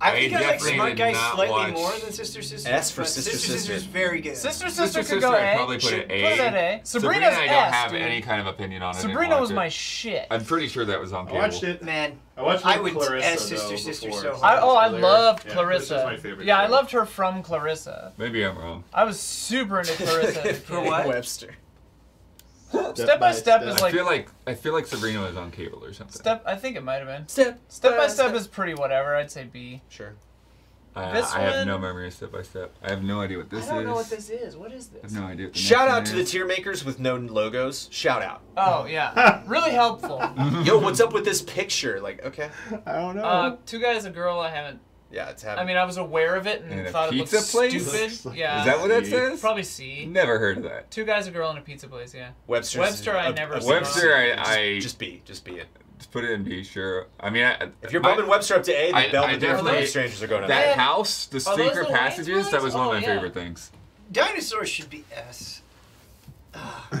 I think I like Smart Guy slightly more than Sister Sister. S for Sister Sister. Sister Sister's very good. Sister Sister could go A. Probably put an A. Sabrina, I don't have any kind of opinion on it. Sabrina was my shit. I'm pretty sure that was on cable. I watched it, man. I watched I would S Sister Sister so hard. Oh, I loved Clarissa. Yeah, I loved her from Clarissa. Maybe I'm wrong. I was super into Clarissa. For what? Webster. Step, step by step, step is like I feel like I feel like Sabrina was on cable or something. Step, I think it might have been. Step, step by, by step, step is pretty whatever. I'd say B. Sure. Uh, this I one, have no memory of Step by Step. I have no idea what this is. I don't is. know what this is. What is this? I have no idea. What the Shout out to is. the Tiermakers with no logos. Shout out. Oh yeah, really helpful. Yo, what's up with this picture? Like, okay, I don't know. Uh, two guys, a girl. I haven't. Yeah, it's happening. I mean, I was aware of it and, and thought it looked place? stupid. Like yeah. Is that what that says? Probably C. Never heard of that. Two guys, a girl, and a pizza place, yeah. Webster's Webster, a, I never saw. Webster, I, I... Just, just B. Just B it. Just put it in B, sure. I mean, I, if you're bumping I, Webster up to A, then Belvedere and Perfect Strangers are going up. That house, the secret passages, that was oh, one of my yeah. favorite things. Dinosaurs should be S.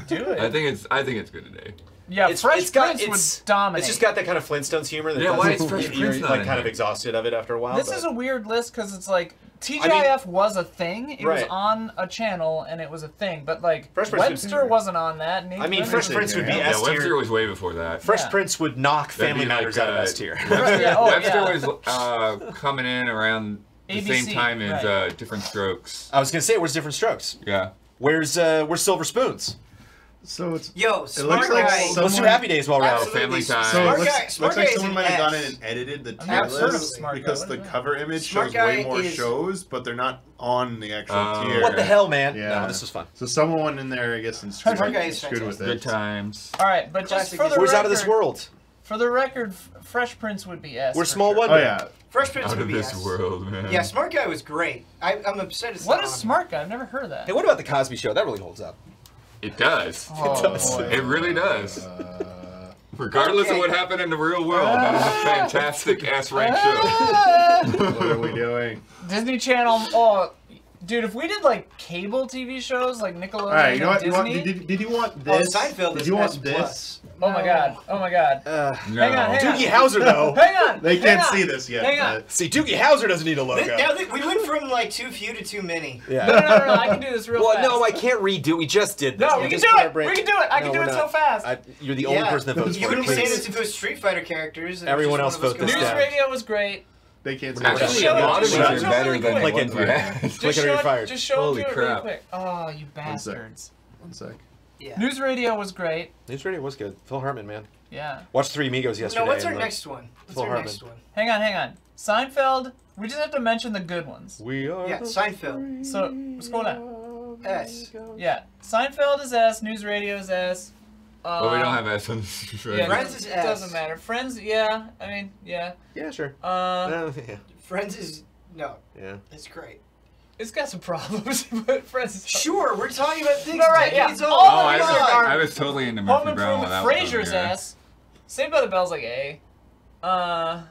Do it. I think it's, I think it's good today. Yeah, it's, Fresh it's got Prince it's, would dominate. It's just got that kind of Flintstones humor. That yeah, why is Fresh Prince not like kind here. of exhausted of it after a while? This but. is a weird list because it's like T G I F I mean, was a thing. It right. was on a channel and it was a thing, but like Fresh Webster wasn't on that. I mean, Fresh Prince would be yeah, S tier. Webster was way before that. Fresh yeah. Prince would knock Family Matters like, out uh, of S tier. Webster, yeah, oh, Webster yeah. was uh, coming in around the A B C, same time as right. uh, Different Strokes. I was gonna say, where's Different Strokes? Yeah. Where's uh, where's Silver Spoons? So it's yo. Smart it looks like guy. Someone, let's do Happy Days while we're out. Family time. So it looks, looks like someone might have gone in and edited the tier list because the cover image Smart shows way more is... shows, but they're not on the actual um, tier. What the hell, man? Yeah. No, this was fun. So someone went in there, I guess, and screwed, Smart guy is screwed with it. Good times. All right, but just for the record, who's out of this world? For the record, Fresh Prince would be S. We're small one. Sure. Oh yeah. Fresh Prince out would of be this S. world, man. Yeah, Smart Guy was great. I, I'm upset. It's what is Smart Guy? I've never heard of that. Hey, what about the Cosby Show? That really holds up. It does. Oh, it does. Boy. It really does. Uh, Regardless okay. of what happened in the real world, uh, that was a fantastic ass rank uh, show. What are we doing? Disney Channel. Oh, dude, if we did like cable T V shows like Nickelodeon, all right, you know what? Disney, you want, did, did you want this? Oh, Seinfeld did you want this? Oh my god! Oh my god! Uh, no. Hang on! Hang Doogie on. Howser though. Hang on! They can't on. see this yet. Hang on! But... See, Doogie Howser doesn't need a logo. They, now they, we went from like too few to too many. Yeah. No, no, no, no, no! I can do this real well, fast. Well, no, I can't redo. We just did this. No, we, we can do it. Break. We can do it. I no, can do it not. so fast. I, you're the only yeah. person that votes for it. You wouldn't say this if it was Street Fighter characters. Everyone else votes this down. News radio was great. They can't see. Actually, a lot of these are better than like in your hands. Click it, you're fired. Just show them real quick. Oh, you bastards! One sec. Yeah. News radio was great. News radio was good. Phil Hartman, man. Yeah. Watched Three Amigos yesterday. No, what's our like, next one? What's Phil our Hartman. next one? Hang on, hang on. Seinfeld. We just have to mention the good ones. We are. Yeah, Seinfeld. So, what's going on? S. Yeah. Seinfeld is S. News Radio is S. Uh, but we don't have S on this. Right? Yeah, Friends is S. Doesn't matter. Friends, yeah. I mean, yeah. Yeah, sure. Uh, uh, yeah. Friends is no. Yeah. It's great. It's got some problems, but Friends is sure. We're talking about things. All right, yeah. All oh, I was, are, I was totally into Home Improvement. Frasier's S. Saved by the Bell's like A. Uh,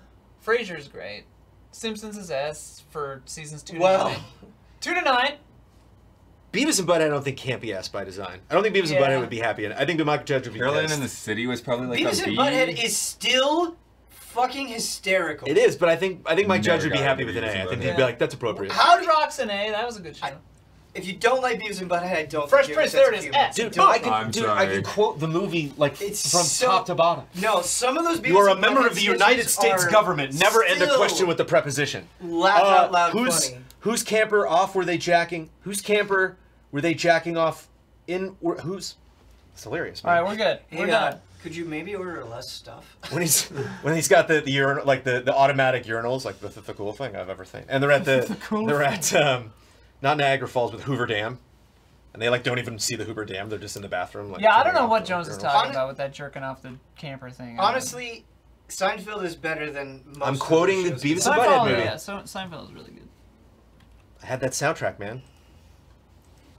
Frasier's great. Simpsons is S for seasons two to well. nine. Two to nine. Beavis and Butthead, I don't think can't be S by design. I don't think Beavis yeah. and Butthead would be happy. I think the mock judge would be Carolyn in the City was probably like Beavis a and Butthead is still fucking hysterical. It is, but I think I think Mike Judge would be happy with an A. I think he'd be like, that's appropriate. How did Rock's an A? That was a good show. I, if you don't like Beavis and Butthead, I don't. Fresh Prince, there it is. S. Dude, no, I can I'm dude, sorry. I can quote the movie like it's from so, top to bottom. No, some of those Beavis. You are a member of the United States government. Never end a question with the preposition. Laugh uh, out loud. Who's funny. Whose camper off were they jacking? Whose camper were they jacking off in? Or who's? It's hilarious. Man. All right, we're good. Hey, we're uh, done. Could you maybe order less stuff? When he's when he's got the the urinal, like the the automatic urinals, like the the, the cool thing I've ever seen. And they're at the, the cool they're thing. at um. Not Niagara Falls, but Hoover Dam, and they like don't even see the Hoover Dam. They're just in the bathroom. Like, yeah, I don't know what Jones is talking about with that jerking off the camper thing. Honestly, Seinfeld is better than most. I'm quoting the Beavis and Butthead movie. Yeah, so Seinfeld is really good. I had that soundtrack, man.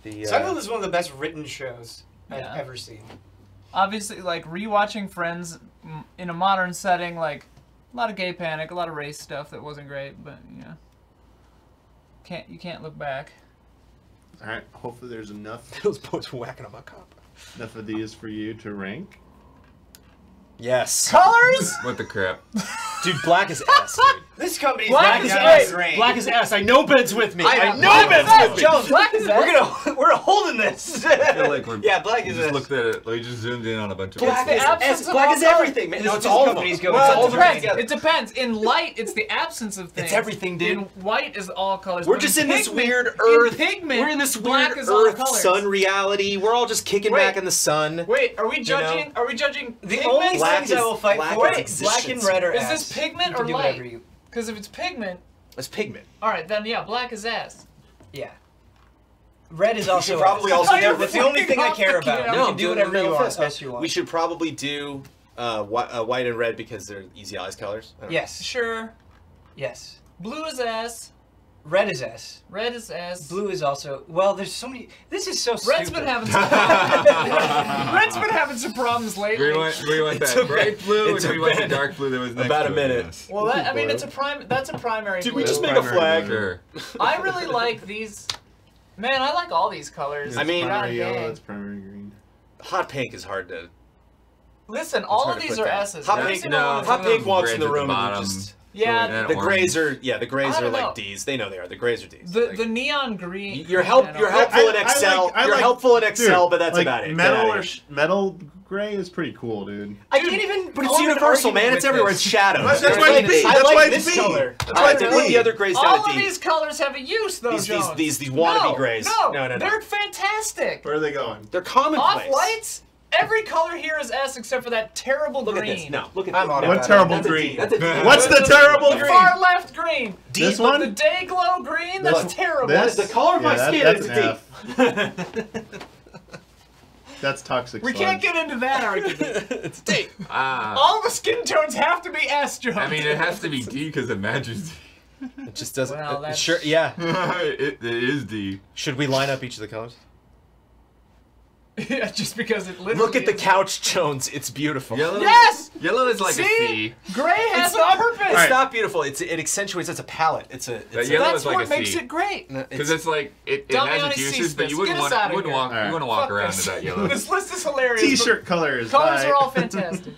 The, uh, Seinfeld is one of the best written shows I've yeah. ever seen. Obviously, like rewatching Friends in a modern setting, like a lot of gay panic, a lot of race stuff that wasn't great, but you know. Can't you can't look back. All right. Hopefully, there's enough. Those boys were whacking on my cup. Enough of these for you to rank. Yes. Colors. What the crap, dude? Black is S. Dude. This company's black, black is S. Rank. Black is S. I know Ben's with me. I, I know Ben's S. with me. Jones, black is S. We're gonna we're holding this. I feel like we're, yeah, black is S. Just looked at it. Like, we just zoomed in on a bunch of black is S. Black is everything, man. No, it's all companies go. Well, it's all it depends. It depends. In light, it's the absence of things. It's everything, dude. In white is all colors. We're just in this weird earth pigment. We're in this weird earth sun reality. We're all just kicking back in the sun. Wait, are we judging? Are we judging the only things I will fight for? Black and red are S. Is this pigment or light? Because if it's pigment... It's pigment. Alright, then yeah, black is S. Yeah. Red is also probably S. Also that's the only thing I care about. No, you can do whatever you want, as you want. We should probably do uh, wh uh, white and red because they're easy eyes colors. Yes. Know. Sure. Yes. Blue is S. Red is S. Red is S. Blue is also... Well, there's so many... This is so Red's stupid. Been having some Red's been having some problems lately. We went, we went that bright bad. blue and we went the dark blue that was next About a minute. Us. Well, that, I mean, it's a prime... That's a primary Did blue. we just make a flag? Sure. I really like these... Man, I like all these colors. Yeah, I mean... Primary yellow, it's primary green. Hot pink is hard to... Listen, it's all of these are down. S's. Hot That's pink, no. Hot pink walks in the room and just... Yeah, the grays are yeah the grays are like D's. They know they are. The grays are D's. The the neon green. You're help. You're helpful in Excel. You're helpful in Excel, but that's about it. Metal or metal gray is pretty cool, dude. I can't even. But it's universal, man. It's everywhere. It's shadows. That's why it's B. That's why it's B. That's why it's one of the other grays down at D. All of these colors have a use, though. These these these these wannabe grays. No, no, no. They're fantastic. Where are they going? They're commonplace. Off whites. Every color here is S except for that terrible look green. At this. No, look at that. What no, terrible that's green? That's What's the, the terrible the green? Far left green. D, this one? The day glow green? That's look, terrible. That is the color of yeah, my that, skin. That's it's an D. F. That's toxic. We sludge. Can't get into that argument. It's D. Uh, All the skin tones have to be S, Jones. I mean, it has to be D because it matches D. It just doesn't. Well, it, sure, yeah. it, it is D. Should we line up each of the colors? Yeah, just because it literally Look at the is. couch, Jones. It's beautiful. Yellow, yes! Yellow is like See? a C. Gray has it's not, a purpose. It's right. not beautiful. It's, it accentuates. It's a palette. It's a. It's that yellow a that's is like what a makes C. it great. Because no, it's, it's like, it, it has uses, but you wouldn't want to wouldn't walk, right. wouldn't walk around in that yellow. This list is hilarious. T-shirt colors. Colors bye. are all fantastic.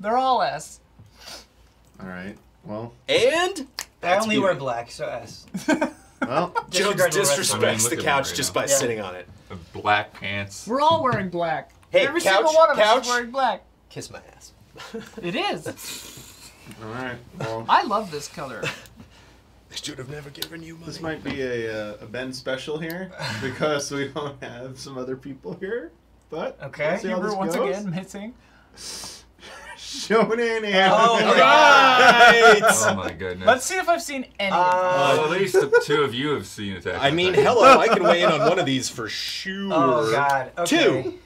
They're all S. All right. Well. And? I only weird. wear black, so S. Well, Jones disrespects the couch just by sitting on it. The black pants. We're all wearing black. Hey, every single one of us is wearing black. Kiss my ass. It is. All right. Well, I love this color. I should have never given you money. This might be a, uh, a Ben special here because we don't have some other people here. But okay, once again missing. Shonen anime. Oh, right. Oh my goodness. Let's see if I've seen any. Uh, well, at least the two of you have seen Attack on Titan. I mean, hello, I can weigh in on one of these for sure. Oh God. Okay. Two.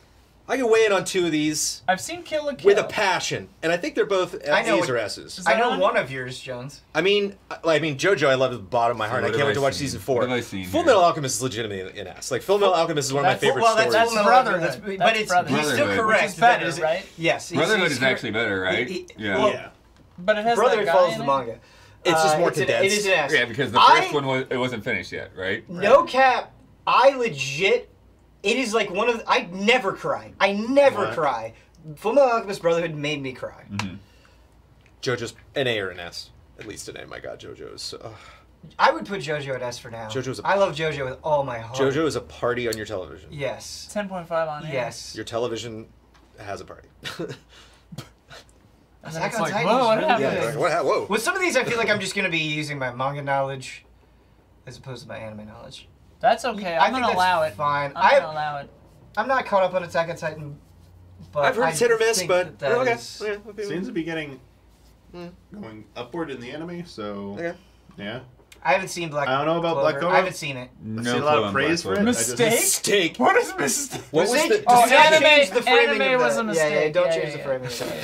I can weigh in on two of these. I've seen Kill la Kill. With a passion, and I think they're both A's or S's. I know one of yours, Jones. I mean, I mean JoJo, I love at the bottom of my heart. I can't wait to watch season four. What have I seen? Full Metal Alchemist is legitimately an S. Like Full Metal Alchemist is one of my favorite stories. Well, that's Brotherhood, but it's he's still correct. Better, right? Yes. Brotherhood is actually better, right? Yeah. But it has Brotherhood follows the manga. It's just more condensed. It is an S. Yeah, because the first one was it wasn't finished yet, right? No cap. I legit. It is like one of the, I never cry. I never right. cry. Full Metal Alchemist Brotherhood made me cry. Mm-hmm. JoJo's an A or an S, at least an A. My God, JoJo's. Uh, I would put JoJo at S for now. JoJo's. A, I love JoJo with all my heart. JoJo is a party on your television. Yes. Ten point five on. Yes. Air. Your television has a party. Attack on like, Titan. Whoa! What happened? Yeah, what, whoa. With some of these, I feel like I'm just going to be using my manga knowledge, as opposed to my anime knowledge. That's okay. I'm I gonna allow it. Fine. I'm I, gonna allow it. I'm not caught up on Attack on Titan, but I've heard it's hit or miss, but that that is, okay. okay. Seems to be getting mm. going upward in the anime, so okay. yeah. I haven't seen Black. I don't know about Clover. Black Clover. I haven't seen it. No I've seen a lot of praise for it. Mistake. Mistake. What is mistake? What was the, oh, anime? The framing anime was a mistake. Yeah, yeah. Don't yeah, change yeah, the framing. Yeah, yeah, yeah.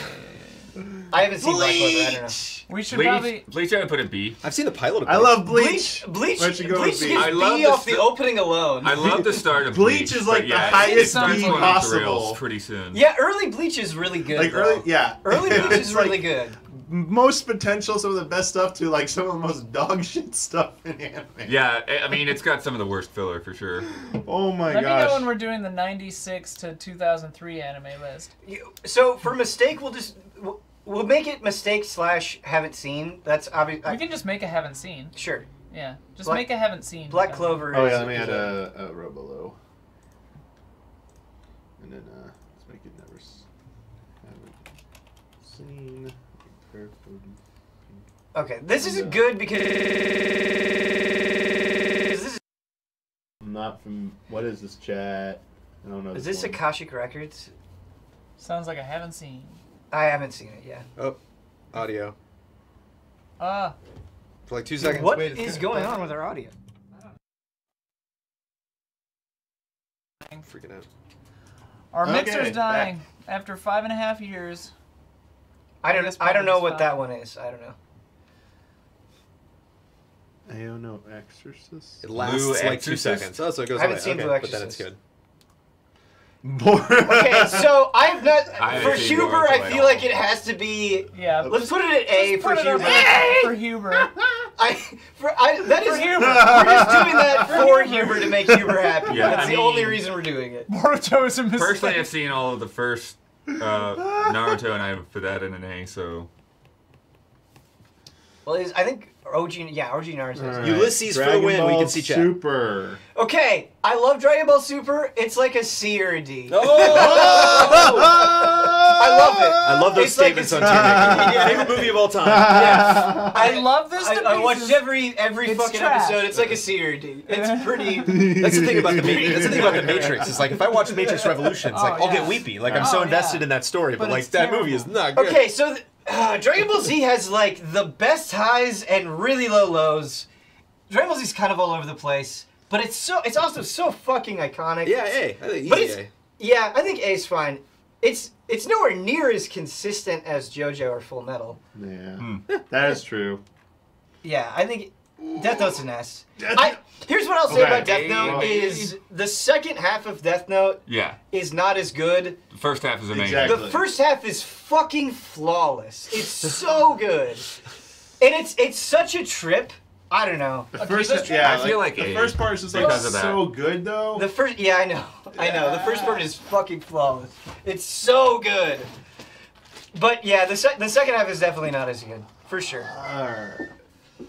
I haven't seen Bleach. Black Clover, I don't know. We should Bleach. probably... Bleach, I would put a B. I've seen the pilot of Bleach. I love Bleach. Bleach, Bleach, Bleach, Bleach B. I love B the off the opening alone. I love the start of Bleach. Bleach is like yeah, the highest B possible. Pretty soon. Yeah, early Bleach is really good, like early, Yeah. Early Bleach is really like good. Most potential, some of the best stuff to like some of the most dog shit stuff in anime. Yeah, I mean, it's got some of the worst filler for sure. Oh my gosh. Let me know when we're doing the ninety-six to two thousand three anime list. You, so for mistake, we'll just... We'll, We'll make it mistake slash haven't seen. That's obvious. We can just make a haven't seen. Sure. Yeah. Just Black, make a haven't seen. Black Clover. Oh yeah. Let me add a, a row below. And then uh, let's make it never haven't seen. Okay. This isn't good because this is not from. What is this chat? I don't know. Is this, this Akashic Records? Sounds like I haven't seen. I haven't seen it yet. Oh, audio. Ah. Uh, For like two seconds. What Wait, is going on with our audio? I'm freaking out. Our okay. mixer's dying Back. after five and a half years. I don't. I don't know what five. that one is. I don't know. I don't know. Exorcist. It lasts Blue like Exorcist? two seconds. Oh, so it goes. I haven't away. seen okay, Blue Exorcist, but then it's good. Okay, so I've not I for Huber. I feel like it has to be. Yeah, let's put it at A for Huber. A for Huber. I for I that for is Huber. We're just doing that for Huber to make Huber happy. Yeah, that's I the mean, only reason we're doing it. Naruto is a mistake. Personally, I've seen all of the first uh, Naruto, and I put that in an A. So. Well, I think O G, yeah, O G Naruto. Right. Ulysses Dragon for the win. Ball we can see chat. Super. Okay, I love Dragon Ball Super. It's like a C or a D. Oh! I love it. I love those it's statements like on Tiermaker. Yeah. Favorite movie of all time. Yes. I, I love this. I, I watched every every it's fucking trash. episode. It's like a C or a D. It's pretty. That's the thing about the Matrix. That's the thing about the Matrix. It's like if I watch Matrix Revolutions, oh, like yeah. I'll get weepy. Like oh, I'm so invested yeah. in that story, but, but like that terrible. movie is not good. Okay, so. Uh, Dragon Ball Z has like the best highs and really low lows. Dragon Ball Z's kind of all over the place, but it's so—it's also so fucking iconic. Yeah, A. I think easy A. Yeah, I think A's fine. It's—it's it's nowhere near as consistent as JoJo or Full Metal. Yeah, hmm. that is true. Yeah, I think Death Note's an S. Death I, here's what I'll say okay. about Death Note is the second half of Death Note yeah. is not as good. The first half is amazing. Exactly. The first half is fucking flawless. It's so good. And it's it's such a trip. I don't know. The first, okay, yeah, I feel like, like the first part is just like because of that. so good though. The first yeah, I know. Yeah. I know. The first part is fucking flawless. It's so good. But yeah, the se the second half is definitely not as good. For sure. Arr.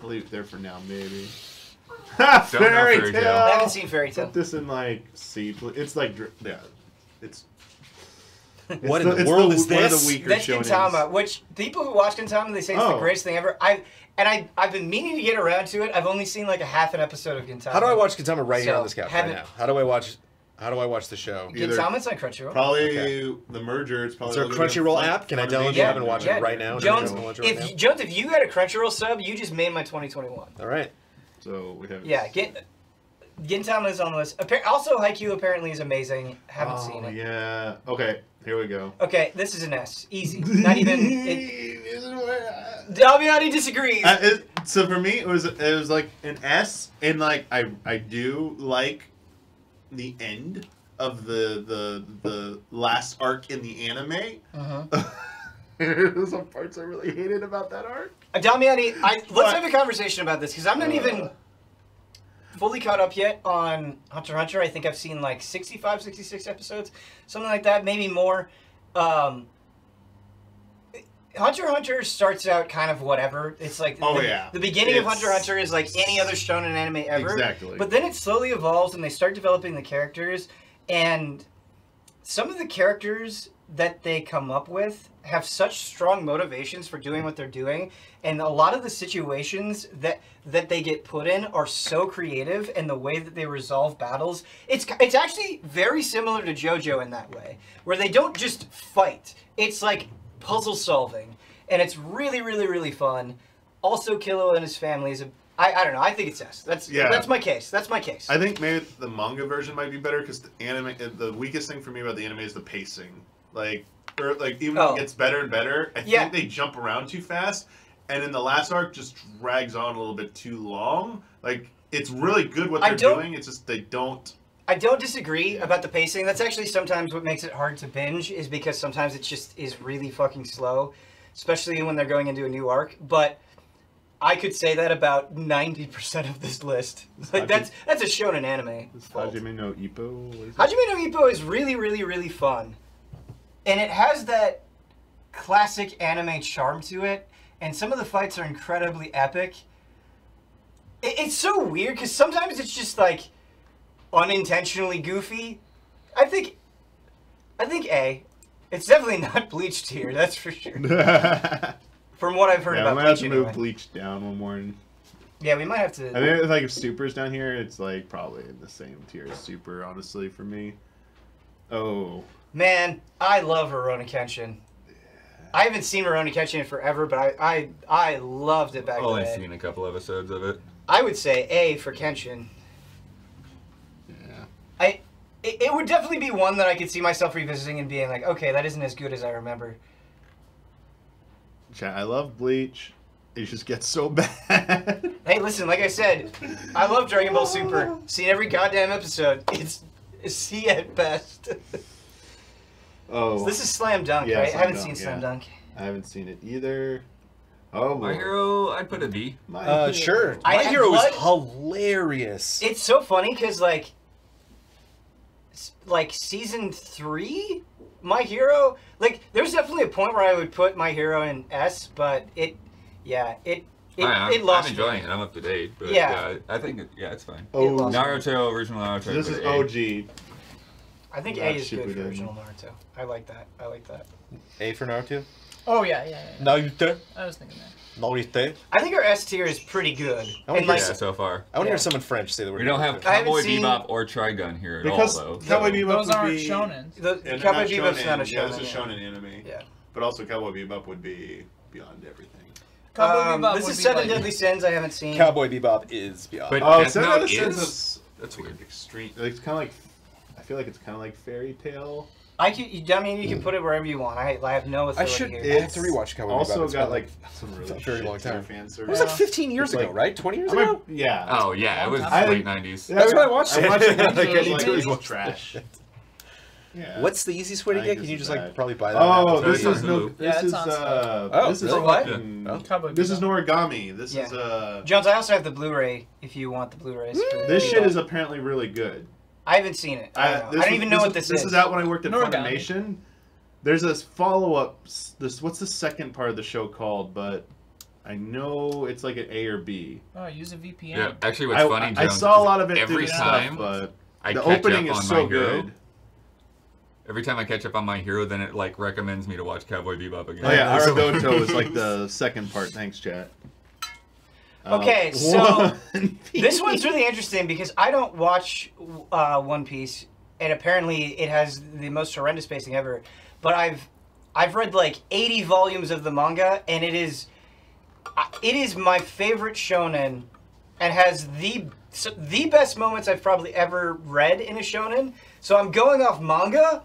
I'll leave it there for now, maybe. Ha! Fairy Tail! Tale. I haven't seen Fairy Tail. Put this in like C. It's like, yeah. It's. it's what in the, the world the, is this? The That's Gintama, which people who watch Gintama, they say it's oh. the greatest thing ever. I And I, I've been meaning to get around to it. I've only seen like a half an episode of Gintama. How do I watch Gintama right so, here on this couch right now? How do I watch How do I watch the show? Gintama's on Crunchyroll. Probably okay. the merger. It's probably. Is there a Crunchyroll fun, app? Can I download yeah. it and watch yeah. it right now? Jones, if, right if now? Jones, if you got a Crunchyroll sub, you just made my twenty twenty-one. All right. So we have. Yeah, get. Gintama is on the list. Also, Haikyuu apparently is amazing. Haven't oh, seen it. Yeah. Okay. Here we go. Okay, this is an S. Easy. Not even. Dalbiani disagrees. Uh, it, so for me, it was it was like an S, and like I I do like the end of the the the last arc in the anime. Uh huh. There's some parts I really hated about that arc. Uh, Dalbiani, I let's but, have a conversation about this because I'm not uh, even. fully caught up yet on Hunter x Hunter. I think I've seen like sixty-five, sixty-six episodes, something like that, maybe more. Um, Hunter x Hunter starts out kind of whatever. It's like oh, the, yeah. the beginning it's... of Hunter x Hunter is like any other shonen anime ever. Exactly. But then it slowly evolves and they start developing the characters, and some of the characters that they come up with have such strong motivations for doing what they're doing, and a lot of the situations that that they get put in are so creative, and the way that they resolve battles, it's it's actually very similar to JoJo in that way, where they don't just fight, it's like puzzle solving, and it's really really really fun. Also, Killua and his family is a I, I don't know. I think it's S. That's yeah. That's my case. That's my case. I think maybe the manga version might be better because the anime. The weakest thing for me about the anime is the pacing. Like, or like even oh. when it gets better and better, I yeah. think they jump around too fast, and then the last arc just drags on a little bit too long. Like, it's really good what they're doing. It's just they don't. I don't disagree yeah. about the pacing. That's actually sometimes what makes it hard to binge, is because sometimes it just is really fucking slow, especially when they're going into a new arc. But I could say that about ninety percent of this list. Like, that's that's a shonen anime. Hajime no Ippo. Hajime no Ippo is really, really, really fun. And it has that classic anime charm to it. And some of the fights are incredibly epic. It, it's so weird because sometimes it's just like unintentionally goofy. I think, I think A. It's definitely not Bleach tier, that's for sure. From what I've heard yeah, about Bleach, yeah, we might have to anyway. move Bleach down one more. And... yeah, we might have to. I think it's like if Super's down here, it's like probably in the same tier as Super, honestly, for me. Oh. Man, I love Rurouni Kenshin. Yeah. I haven't seen Rurouni Kenshin in forever, but I I, I loved it back then. I've only seen a couple episodes of it. I would say A for Kenshin. Yeah. I it, it would definitely be one that I could see myself revisiting and being like, okay, that isn't as good as I remember. I love Bleach. It just gets so bad. Hey, listen, like I said, I love Dragon Ball Super. Seen every goddamn episode. It's C at best. Oh. So this is Slam Dunk, yeah, right? Slam I haven't Dunk, seen yeah. Slam Dunk. I haven't seen it either. Oh, My Hero, I'd put a B. My uh, hero. Sure. My I Hero is hilarious. It's so funny because, like, like, season three? My Hero, like, there's definitely a point where I would put My Hero in S, but it, yeah, it, it, I, it lost. I'm enjoying me. it. I'm up to date, but yeah, yeah I think, it, yeah, it's fine. Oh, it Naruto, original Naruto. So this is O G. I think Not A is good for original Naruto. I like that. I like that. A for Naruto? Oh, yeah, yeah, yeah. Naruto? I was thinking that. Naruto? I think our S tier is pretty good. I want to like, yeah, so far. I want to yeah. hear someone French say the word. We don't have Cowboy Bebop or Trigun here at because all, though. Cowboy Bebop Those would aren't be... shonen. The, yeah, Cowboy Bebop's shonen. not a shonen. Yeah, it's a shonen yeah. anime. Yeah. But also Cowboy Bebop would be beyond everything. Cowboy um, Bebop This is Seven like... Deadly Sins I haven't seen. Cowboy Bebop is beyond. But oh, Death Note is? That's, that's weird. Extreme. It's kind of like... I feel like it's kind of like Fairy Tail. I could, I mean, you can put it wherever you want. I, I have no authority I should, here. I have to rewatch Cowboy Bebop. Also got like some really very long time. Fan service. It was like fifteen years it's ago, like, right? twenty years I mean, ago? Yeah. Oh yeah, it was I, late nineties. Yeah, That's I mean, what I watched. I watched it. Like, like, it was trash. Yeah. What's the easiest way to get? Can you just bad. like probably buy that? Oh, now? this is no. This is uh. Oh, this is what? This is origami. This is uh. Jones, I also have the Blu-ray. If you want the Blu-ray, this shit is apparently really good. I haven't seen it. I don't, I, I don't is, even know what this is. This is out when I worked at Norgami. Funimation. There's this follow-up. This what's the second part of the show called? But I know it's like an A or B. Oh, use a V P N. Yeah, actually, what's I, funny, Jones, I saw a lot of it every time. Stuff, but I the opening is so good. Every time I catch up on My Hero, then it like recommends me to watch Cowboy Bebop again. Oh yeah, Arigoto is like the second part. Thanks, chat. Okay, so this one's really interesting because I don't watch uh, One Piece and apparently it has the most horrendous pacing ever. But I've I've read like eighty volumes of the manga, and it is it is my favorite shonen, and has the the best moments I've probably ever read in a shonen. So I'm going off manga.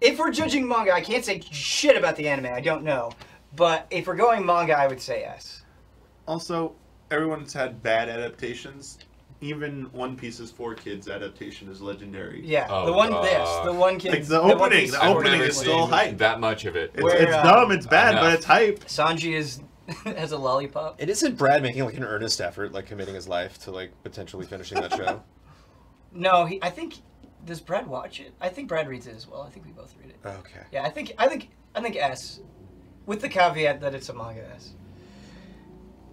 If we're judging manga, I can't say shit about the anime. I don't know, but if we're going manga, I would say yes. Also, everyone's had bad adaptations. Even One Piece's four kids adaptation is legendary. Yeah, oh, the one uh, this, the one kid. Like the, the opening, the opening is still hype. That much of it. It's, Where, it's uh, dumb, it's bad, but it's hype. Sanji is has a lollipop. And isn't Brad making like an earnest effort, like committing his life to like potentially finishing that show? No, he, I think does Brad watch it? I think Brad reads it as well. I think we both read it. Okay. Yeah, I think I think I think S, with the caveat that it's a manga S.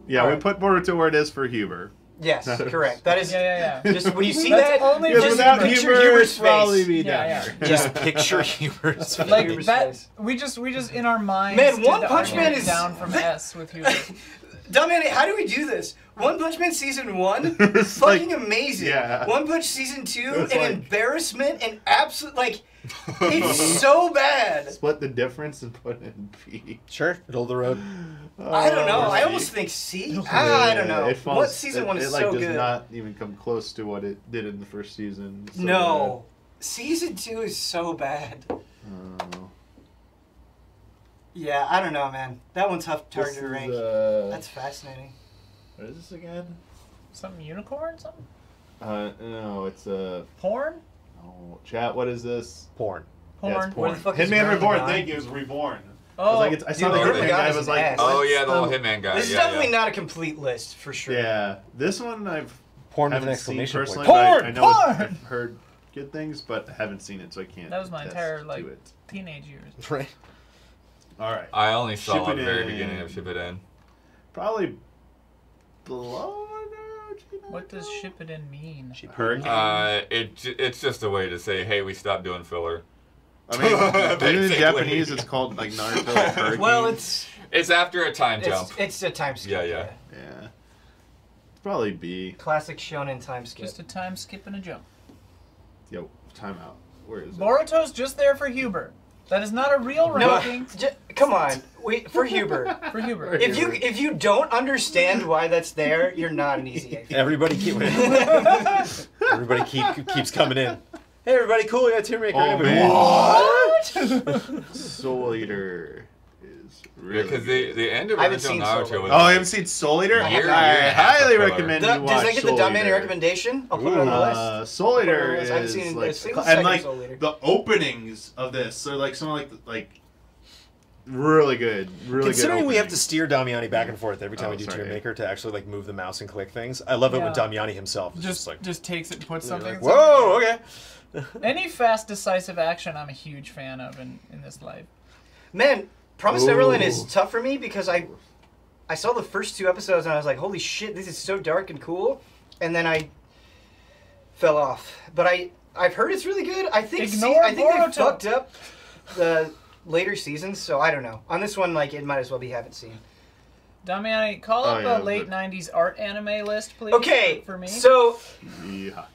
Yeah, right. We put Boruto where it is for Huber. Yes, correct. That is, yeah, yeah, yeah. Just when you see that's that, only just picture Huber, Huber's face. Be yeah, yeah. Just picture Huber's face. Like Huber's that, face. we just, we just in our minds. Man, One Punch Man is down from that, S with Huber. Dumbass, how do we do this? One Punch Man season one, fucking like, amazing. Yeah. One Punch season two, an like, embarrassment, and absolute like, it's so bad. Split the difference and put in B. Sure, middle of the road. Oh, I don't know. I almost think C. Yeah, I don't know. It falls, what season it, one is it, like, so good? It does not even come close to what it did in the first season. So no, bad. Season two is so bad. Oh. Yeah, I don't know, man. That one's tough target to rank. Uh, That's fascinating. What is this again? Something unicorn? Something? Uh, no, it's a uh, porn. No, chat. What is this? Porn. Porn. Yeah, it's porn. Where the fuck Hitman is Reborn? Reborn. Thank you. It was Reborn. Oh, I was like, it's, I saw the Hitman guy. I was like, oh yeah, the little Hitman guy. This is yeah, definitely yeah. not a complete list for sure. Yeah, this one I've porn haven't with an exclamation point. Porn, I, I know porn. I've heard good things, but haven't seen it, so I can't. That was my entire like teenage years. Right. All right. I only saw the very beginning of Ship It In. Probably below. What does ship it in mean? Hurricane? Uh, it it's just a way to say, hey, we stopped doing filler. I mean, in Japanese it's called like Naruto Hurricane. Well, it's it's after a time it's, jump. It's a time skip. Yeah, yeah, yeah. It's probably B. Classic shonen time skip. Just a time skip and a jump. Yo, time out. Where is it? Boruto's just there for Huber. That is not a real ranking. No, come on, wait for Huber. For Huber. If you if you don't understand why that's there, you're not an easy A. Everybody keep everybody keep keeps coming in. Hey everybody, cool. We got Tiermaker. Oh, man. What? Soul Eater is really because yeah, the the end of original Naruto. Was oh, I haven't seen Soul Eater. I, year, I, I highly recommend the, you watch. Does I get Soul the dominating recommendation? I'll put it on the list. Uh, Soul Eater is I've seen like, a single and like Soul Eater. The openings of this are like some like like really good, really good. Considering we have to steer Damiani back and forth every time oh, we do Tiermaker to actually like move the mouse and click things. I love yeah. it when Damiani himself just, just like just takes it and puts something. Like, whoa, okay. Any fast, decisive action, I'm a huge fan of in, in this life. Man, Promised Neverland is tough for me because I I saw the first two episodes and I was like, holy shit, this is so dark and cool. And then I fell off. But I, I've heard it's really good. I think see, I think they fucked up the later seasons, so I don't know. On this one, like, it might as well be haven't seen. Damiani, call up oh, yeah, a late but... nineties art anime list, please. Okay, for me. So... Yeah.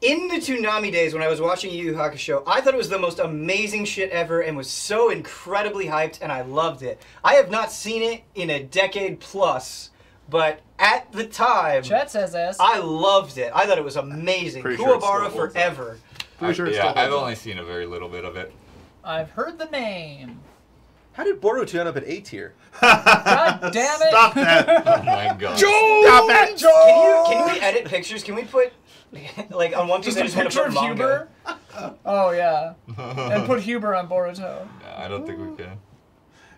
In the Toonami days, when I was watching Yu Yu Hakusho, I thought it was the most amazing shit ever and was so incredibly hyped, and I loved it. I have not seen it in a decade plus, but at the time, Chet says S. I loved it. I thought it was amazing. Kuwabara sure forever. I, sure yeah, I've only up. seen a very little bit of it. I've heard the name. How did Boruto end up at A tier? God damn it! Stop that! Oh my god! Joe! Stop that, Joe! Can you can we edit pictures? Can we put? Like on One Piece, I just want to put Huber. Oh yeah, and put Huber on Boruto. Yeah, I don't think we can.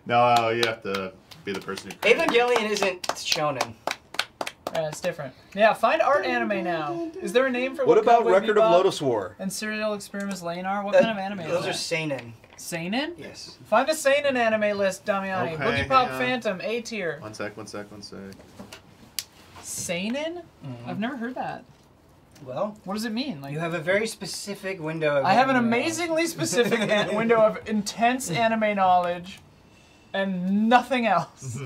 No, uh, you have to be the person who. Evangelion isn't shonen. Uh, it's different. Yeah, find art anime now. Is there a name for what, what about Record of Lotus War and Serial Experiments Lanar? What uh, kind of anime? Those is are seinen. Seinen? Yes. Find a seinen anime list, Damiani. Okay, Boogie Pop yeah. Phantom, A tier. One sec, one sec, one sec. Seinen? Mm-hmm. I've never heard that. Well, what does it mean? Like, you have a very specific window of I have an amazingly specific window of intense anime knowledge and nothing else.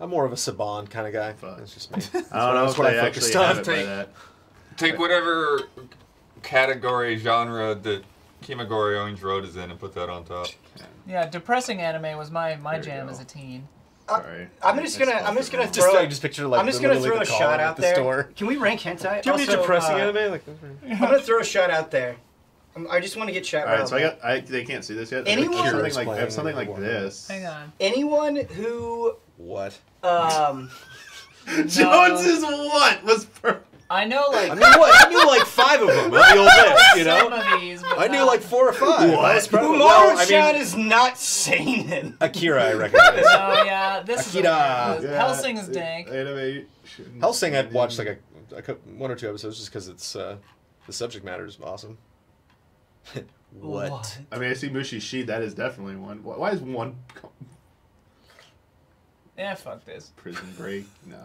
I'm more of a Saban kind of guy. Fuck. That's just me. That's I don't know if I actually have it by that. Take whatever category, genre that Kimigori Orange Road is in and put that on top. Yeah, depressing anime was my my jam as a teen. Sorry. I'm just gonna I'm just gonna throw just picture like I'm just gonna throw a shot out there. Can we rank hentai? Do you have any depressing anime? Like, I'm gonna throw a shot out there. I just want to get shot. All right, so I got. I, they can't see this yet. Anyone something like, I have something like this. Hang on. Anyone who what? Um, no. Jones's what was perfect. I know like I, mean, what? I knew like five of them. The old list, you know. These, I knew like four or five. What? Umaru well, I mean, is not seinen. Akira, I recognize. Oh yeah, this Akira. Is yeah, Hellsing is dank. Anime Hellsing, I'd watched like a, a one or two episodes just because it's uh, the subject matter is awesome. What? What? I mean, I see Mushi Shi. That is definitely one. Why is one? Yeah, fuck this. Prison Break. Nah.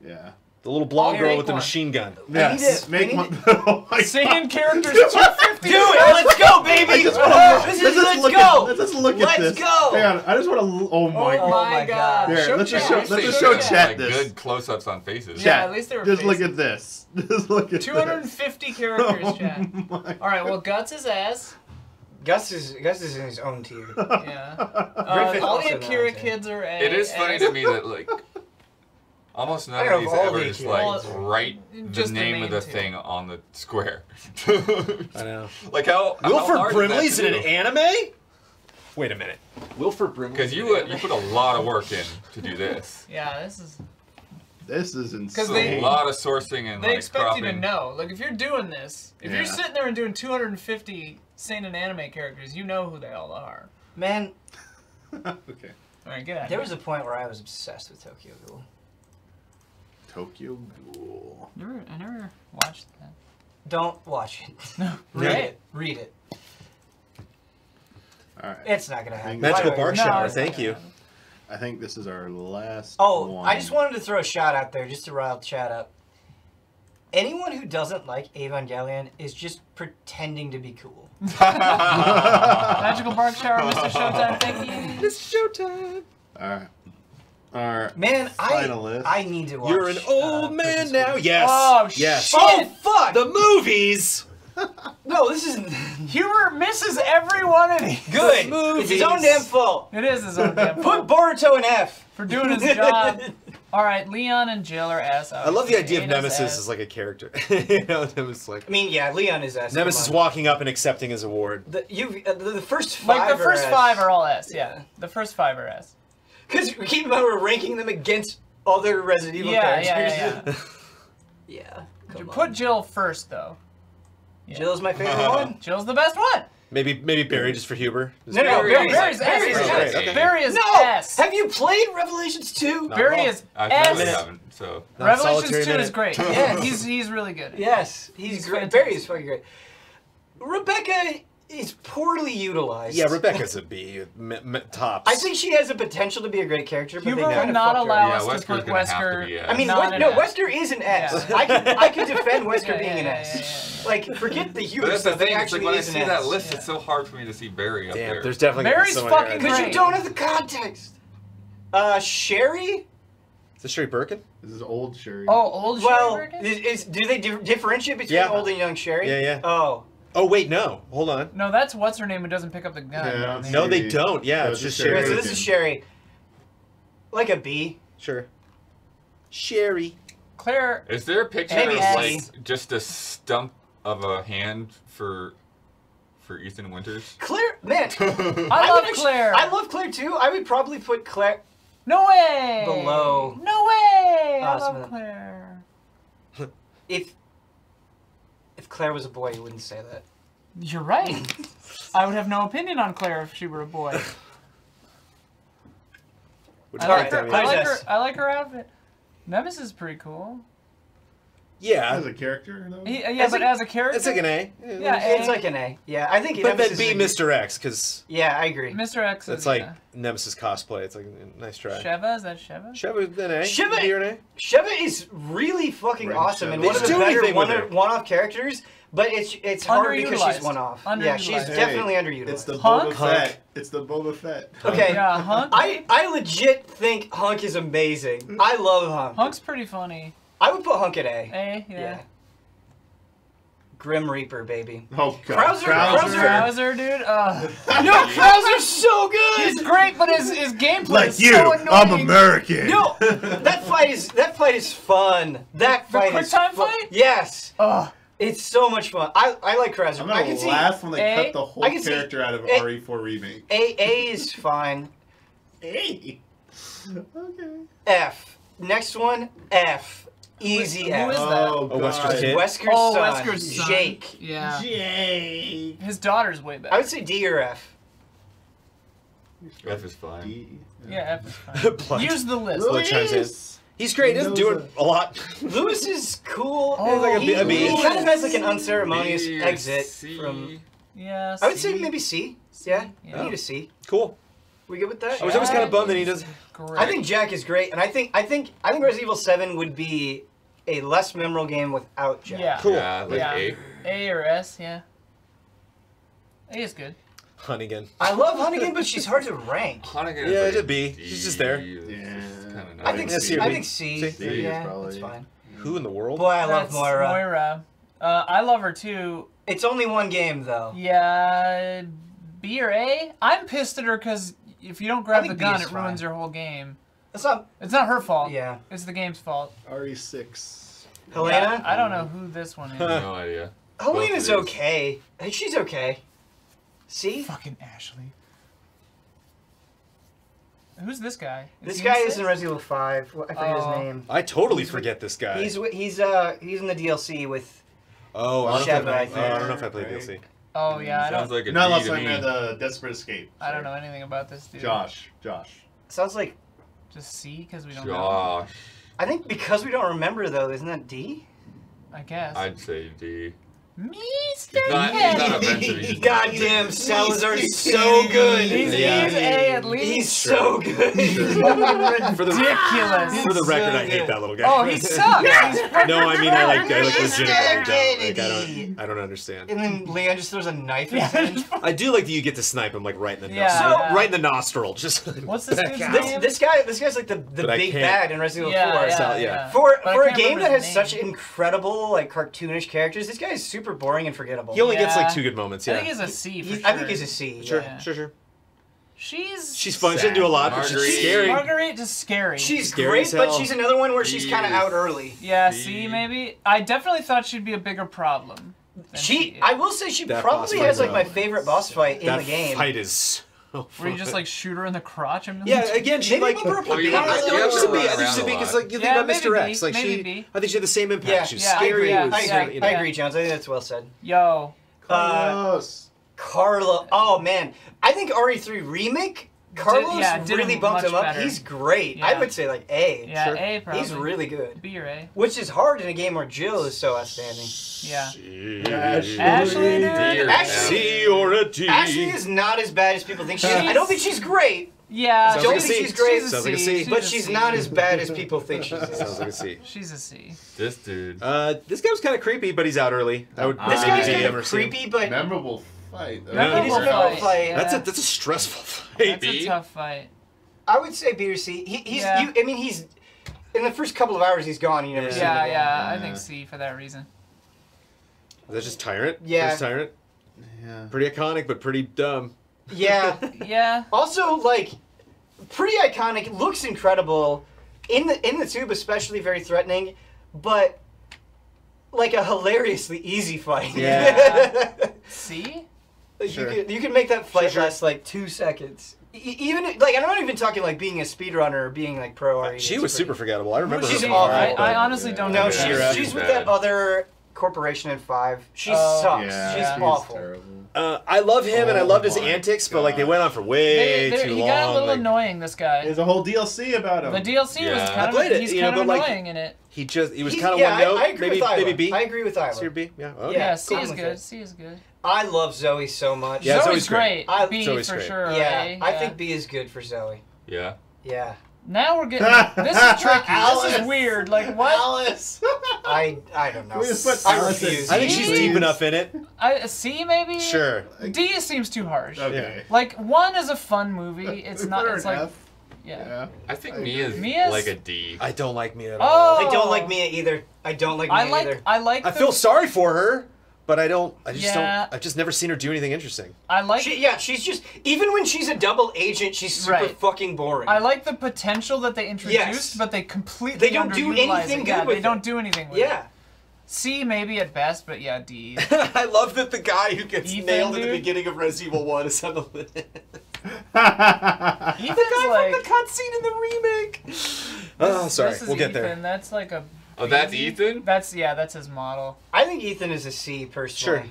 Yeah. The little blonde oh, girl with one. The machine gun. Yes. To, make one. Oh Same characters. two fifty. Do it. Let's go, baby. Just wanna, oh, this is, let's look go. At, let's just look let's at this. Let's go. Hang on. I just want to. Oh my oh god. My god. There, let's just show. Let's just show chat this. Good close-ups on faces. Yeah. Chat, at least they were. Just faces. Look at this. Just look at. two hundred fifty this. Characters, oh chat. All right. Well, Guts is ass. Gus is Gus is in his own tier. Yeah. Uh, all the Akira kids are ass. It is funny to me that like. Almost none of these ever just like all, write just the name, the name of the too. Thing on the square. I know. Like how Wilford how Brimley's in an anime? Wait a minute. Wilford Brimley. Because you uh, you put a lot of work in to do this. Yeah, this is. This is insane. Because a lot of sourcing and they like, expect cropping. You to know. Like if you're doing this, if yeah. you're sitting there and doing two hundred fifty seinen anime characters, you know who they all are. Man. Okay. All right, get out. There was a point where I was obsessed with Tokyo Ghoul. Tokyo Ghoul. Never, I never watched that. Don't watch it. No. Read yeah. it. Read it. All right. It's not going to happen. Magical Bark Shower, no, thank you. Happen. I think this is our last oh, one. I just wanted to throw a shot out there just to rile chat up. Anyone who doesn't like Evangelion is just pretending to be cool. Magical Bark Shower, Mister Showtime, thank you. Mister Showtime. All right. Our man, I, I need to watch. You're an old uh, man now. Yes. Oh, yes. Shit. Oh, fuck. The movies. No, this isn't. Hubert misses every one of these. Good. The it's his own damn fault. It is his own damn fault. Put Boruto in F. For doing his job. All right, Leon and Jill are ass. I love the idea of Nemesis as, as like a character. You know, that was like. I mean, yeah, Leon is ass. Nemesis walking up and accepting his award. The, you, uh, the, the first five Like, the first are five are all ass, yeah. yeah. The first five are ass. Because we keep on we're ranking them against other Resident Evil yeah, characters. Yeah, yeah, yeah. Yeah. Put Jill first, though. Yeah. Jill's my favorite uh, one. Jill's the best one. Maybe maybe Barry just for Huber. Just no, no, Barry is S. Barry is S. Have you played Revelations two? Barry is S. So Revelations two is great. Yeah, he's he's really good. Yes, he's, he's great. Barry is fucking great. Rebecca. It's poorly utilized. Yeah, Rebecca's a B. Tops. I think she has the potential to be a great character, but Huber they kind of not allow her. Us yeah, to put Wesker. I mean, Wes no, S. Wesker is an S. Yeah. I can I can defend Wesker yeah, being yeah, an S. Yeah, yeah, yeah. Like, forget the Huber stuff. That's the thing. Actually, like, when I see that list, yeah. it's so hard for me to see Barry up Damn, there. There's definitely Barry's fucking because you don't have the context. Uh, Sherry. Is this Sherry Birkin? This is old Sherry. Oh, old Sherry. Well, Birkin? Is, is do they di differentiate between yeah. old and young Sherry? Yeah, yeah. Oh. Oh wait, no. Hold on. No, that's what's her name who doesn't pick up the gun. Yeah, no, Sherry. They don't. Yeah, no, it's just Sherry. Sherry. So this is Sherry. Like a B. Sure. Sherry. Claire. Is there a picture of like just a stump of a hand for for Ethan Winters? Claire, man. I, I love actually, Claire. I love Claire too. I would probably put Claire. No way. Below. No way. I awesome. Love Claire. If. If Claire was a boy, you wouldn't say that. You're right. I would have no opinion on Claire if she were a boy. I, like her, I, like her, I like her outfit. Nemesis is pretty cool. Yeah. As a character, though? He, uh, yeah, as but a, as a character? It's like an A. Yeah, yeah a. It's like an A. Yeah, I think... But then be Mister X, because... Yeah, I agree. Mister X is... It's like yeah. Nemesis cosplay. It's like a nice try. Sheva? Is that Sheva? Sheva is an A. Sheva, you're an A. Sheva is really fucking Red awesome. Sheva. And they one of the better one-off one characters, but it's it's hard because she's one-off. Yeah, she's hey, definitely underutilized. It's the Boba Fett. It's the Boba Fett. Okay. Yeah, Hunk. I, I legit think Hunk is amazing. I love Hunk. Hunk's pretty funny. I would put Hunk at A. A, yeah. yeah. Grim Reaper, baby. Oh, God. Krauser, Krauser. Krauser, dude. Uh, no, Krauser's so good. He's great, but his, his gameplay like is you, so annoying. Like you, I'm American. No, that fight is that fight is fun. That the, fight the is quick time fight? Yes. Ugh. It's so much fun. I, I like Krauser. I'm going to laugh when they a, cut the whole character out of a, R E four Remake. A, A is fine. A. Okay. F. Next one, F. Easy Who F. Is that? Oh, oh Wesker's kid? Wesker's oh, son. Wesker's son. Jake. Yeah. Jake. His daughter's way better. I would say D or F. F is fine. D. Yeah, F is fine. Use the list. He's great. He doesn't do it a lot. Lewis is cool. Oh, like a he, he kind of has like an unceremonious C. exit C. from... Yeah, C. I would say maybe C. Yeah. yeah. I need a C. Cool. We good with that? I was always kind of bummed that he doesn't... Great. I think Jack is great, and I think I think I think Resident Evil seven would be a less memorable game without Jack. Yeah, cool. Yeah, like yeah. A. A or S, yeah. A is good. Hunnigan. I love Hunnigan, but she's hard to rank. Hunnigan. Yeah, it's like a B. D. She's just there. Yeah. Kind of nice. I think yeah, C. I think C. C. C. Yeah, probably, that's fine. Yeah. Who in the world? Boy, I that's love Moira. Moira. Uh, I love her too. It's only one game though. Yeah. B or A? I'm pissed at her because. If you don't grab the gun, it ruins your whole game. It's not. It's not her fault. Yeah. It's the game's fault. R E six. Helena. I don't know who this one is. No idea. Helena's okay. She's okay. See. Fucking Ashley. Who's this guy? This guy is in Resident Evil five. I forget his name. I totally forget this guy. He's he's uh he's in the D L C with. Oh, I don't know. I don't know if I played D L C. Oh yeah, I sounds don't... like a not unless I'm at the Desperate Escape. Sorry. I don't know anything about this dude. Josh, Josh. Sounds like just C because we don't. Josh. Know. I think because we don't remember though, isn't that D? I guess. I'd say D. Mister Head. Goddamn, Salazar's so good. He's, yeah. he's A at least. He's so good. For the ridiculous. For the record, so I hate that little guy. Oh, he sucks. No, I mean I like I look legitimately dumb. Like, I don't, I don't understand. And then Leon just throws a knife at him. I do like that you get to snipe him like right in the yeah. nostril. So, right in the nostril. Just. What's this dude's name? This, this guy, this guy's like the the but big bad in Resident Evil yeah, four. Yeah, yeah. yeah. For but for a game that has name. such incredible like cartoonish characters, this guy is super. boring and forgettable. He only yeah. gets like two good moments. Yeah, I think he's a C. For he, sure. I think he's a C. Sure, yeah. sure, sure. She's she's fun. Sad. She didn't do a lot, Marguerite. but she's scary. Marguerite is scary. She's scary great, but she's another one where she's kind of out early. Yeah, Jeez. C maybe. I definitely thought she'd be a bigger problem. She, she I will say, she that probably has like my favorite boss fight that in the game. Fight is. Oh, Where you just like shoot her in the crotch? I mean, yeah, again, she like. Well, I think she's a B. I think she's a B because like you yeah, think about Mister X, like she. B. I think she had the same impact. Yeah, she was yeah, scary. I agree, was, yeah. I, you know. I agree, Jones. I think that's well said. Yo, Carlos, uh, Carla. Oh man, I think R E three Remake. Carlos did, yeah, did really bumped him up. Better. He's great. Yeah. I would say like A. Yeah, sure. A probably. He's really good. B or A. Which is hard in a game where Jill is so outstanding. Yeah. Ashley. Ashley, dude. Ashley. C or a G. Ashley is not as bad as people think she is. I don't think she's great. Yeah. I don't like think she's great. Sounds like a C. But she's, she's not as bad as people think she is. Sounds like a C. She's a C. This dude. Uh, this guy was kind of creepy, but he's out early. I would. Uh, this guy's kind of creepy, but memorable. Fight, no, it is a fight. fight. That's a that's a stressful fight. That's a tough fight. I would say B or C. He, he's yeah. you, I mean he's in the first couple of hours he's gone. You never see him again. Yeah, yeah. I think C for that reason. Is that just Tyrant? Yeah, First Tyrant. Yeah. Pretty iconic, but pretty dumb. Yeah, yeah. Also, like, pretty iconic. Looks incredible in the in the tube, especially very threatening, but like a hilariously easy fight. Yeah. C. Like sure. you, could, you could make that fight sure. last like two seconds. E even like I'm not even talking like being a speedrunner or being like pro R E. She was pretty... super forgettable. I remember. She's her awful. I, I honestly yeah. don't know. No, she's, she's with that other Corporation in five. She oh, sucks. Yeah, She's yeah. awful. Uh, I love him oh, and I loved his antics, God. but like they went on for way they, too he long. He got a little like, annoying. This guy. There's a whole D L C about him. The D L C yeah. was kind I of it, he's kind know, of annoying like, in it. He just he was kind of yeah, one I, note. I agree maybe, with maybe B. I agree with Iowa. C or B. Yeah. Okay. Yeah. C cool. is good. C is good. I love Zoe so much. Yeah, Zoe's, Zoe's great. I, B Zoe's for great. sure. Yeah. I think B is good for Zoe. Yeah. Yeah. Now we're getting this is tricky. Alice. This is weird. Like what? Alice. I I don't know. I refuse. I think she's deep enough in it. I, C maybe. Sure. D seems too harsh. Okay. Like one is a fun movie. It's not. It's like. Enough. Yeah. yeah. I think I Mia's, Mia's like a D. I don't like Mia at all. Oh. I don't like Mia either. I don't like Mia I like, either. I like. I feel sorry for her. But I don't, I just yeah. don't, I've just never seen her do anything interesting. I like she, Yeah, she's just, even when she's a double agent, she's super right. fucking boring. I like the potential that they introduced, yes. but they completely They don't do anything good yeah, with They it. don't do anything with yeah. it. C maybe at best, but yeah, D. I love that the guy who gets Ethan, nailed dude. at the beginning of Resident Evil one is on the list. Ethan's the guy like, from the cutscene in the remake. Oh, sorry, this is we'll Ethan. get there. That's like a... Oh, that's Ethan? That's yeah, that's his model. I think Ethan is a C personally. Sure.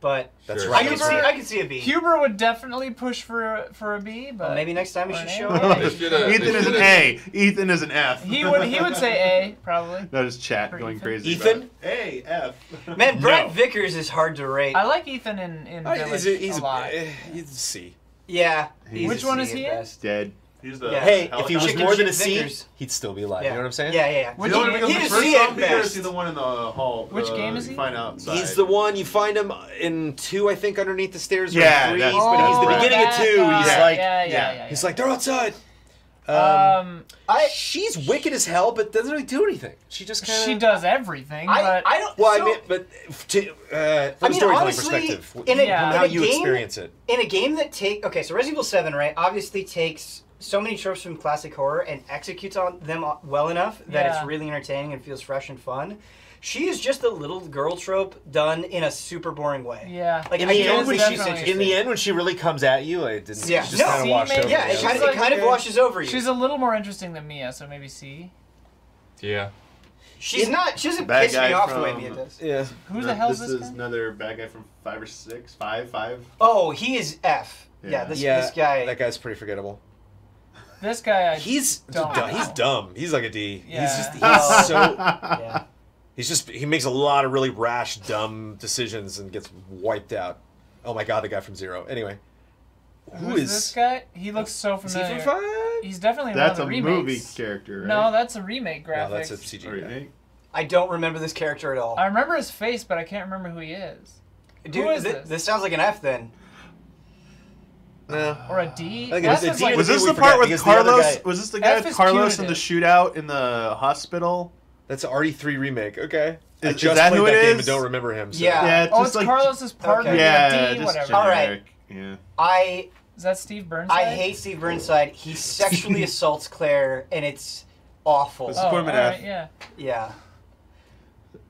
But that's right. I can see I can see a B. Huber would definitely push for a, for a B, but well, maybe next time you should show up. Ethan is an A. Ethan is an F. He would he would say A probably. No, just chat for going Ethan. crazy. Ethan A F. Man, Brett no. Vickers is hard to rate. I like Ethan in in I, Village he's a, he's a lot. A, he's a C. Yeah. He's Which a one C is he? In? Dead. He's the yeah. Hey, if he was more than a C, he'd still be alive. Yeah. You know what I'm saying? Yeah, yeah, yeah. You know he, he, he the first off, you gotta see the one in the hall. Which uh, game is he? Find outside. He's the one, you find him in two, I think, underneath the stairs. Yeah, three, oh, but he's the right. beginning of two. He's yeah. like, yeah, yeah, yeah. yeah. He's like, they're outside. Um, I, she's wicked as hell, but doesn't really do anything. She just kind of she does everything. I, but I don't. Well, so, I mean, but to, uh, from I mean, a storytelling honestly, perspective, in a, yeah. how in a you game, experience it in a game that take okay, so Resident Evil seven, right? Obviously takes so many tropes from classic horror and executes on them well enough that yeah. it's really entertaining and feels fresh and fun. She is just a little girl trope done in a super boring way. Yeah. Like in the, end when, she, in the end, when she really comes at you, I didn't. Yeah. She just no, kind of washed over yeah, you. It kind of, like, it kind of washes over you. She's a little more interesting than Mia, so maybe C. Yeah. She's in, not. She doesn't piss me off from, the way Mia does. Yeah. Who no, the hell is this? This is guy? Another bad guy from five or six, five, five. Oh, he is F. Yeah. yeah, this, yeah this guy. That guy's pretty forgettable. This guy, I he's don't dumb. Know. He's dumb. He's like a D. Yeah. He's just. He's oh. so. Yeah. He's just, he makes a lot of really rash, dumb decisions and gets wiped out. Oh my god, the guy from Zero. Anyway. Who Who's is this guy? He looks so familiar. Is he from five? He's definitely that's one of the remakes. That's a movie character, right? No, that's a remake graphic. No, that's a C G. I don't remember this character at all. I remember his face, but I can't remember who he is. Dude, who is th this? This sounds like an F then. No. Or a D? Like a D like was this the part with Carlos? Guy, was this the guy with Carlos in the shootout in the hospital? That's an R E three remake. Okay. Is, I just is that played who that it game is? and don't remember him. So. Yeah. yeah it's oh, it's like, Carlos's partner. Okay. Yeah, D, whatever. All right. Yeah. I. Is that Steve Burnside? I hate Steve Burnside. He sexually assaults Claire, and it's awful. This is oh, right, yeah. Yeah.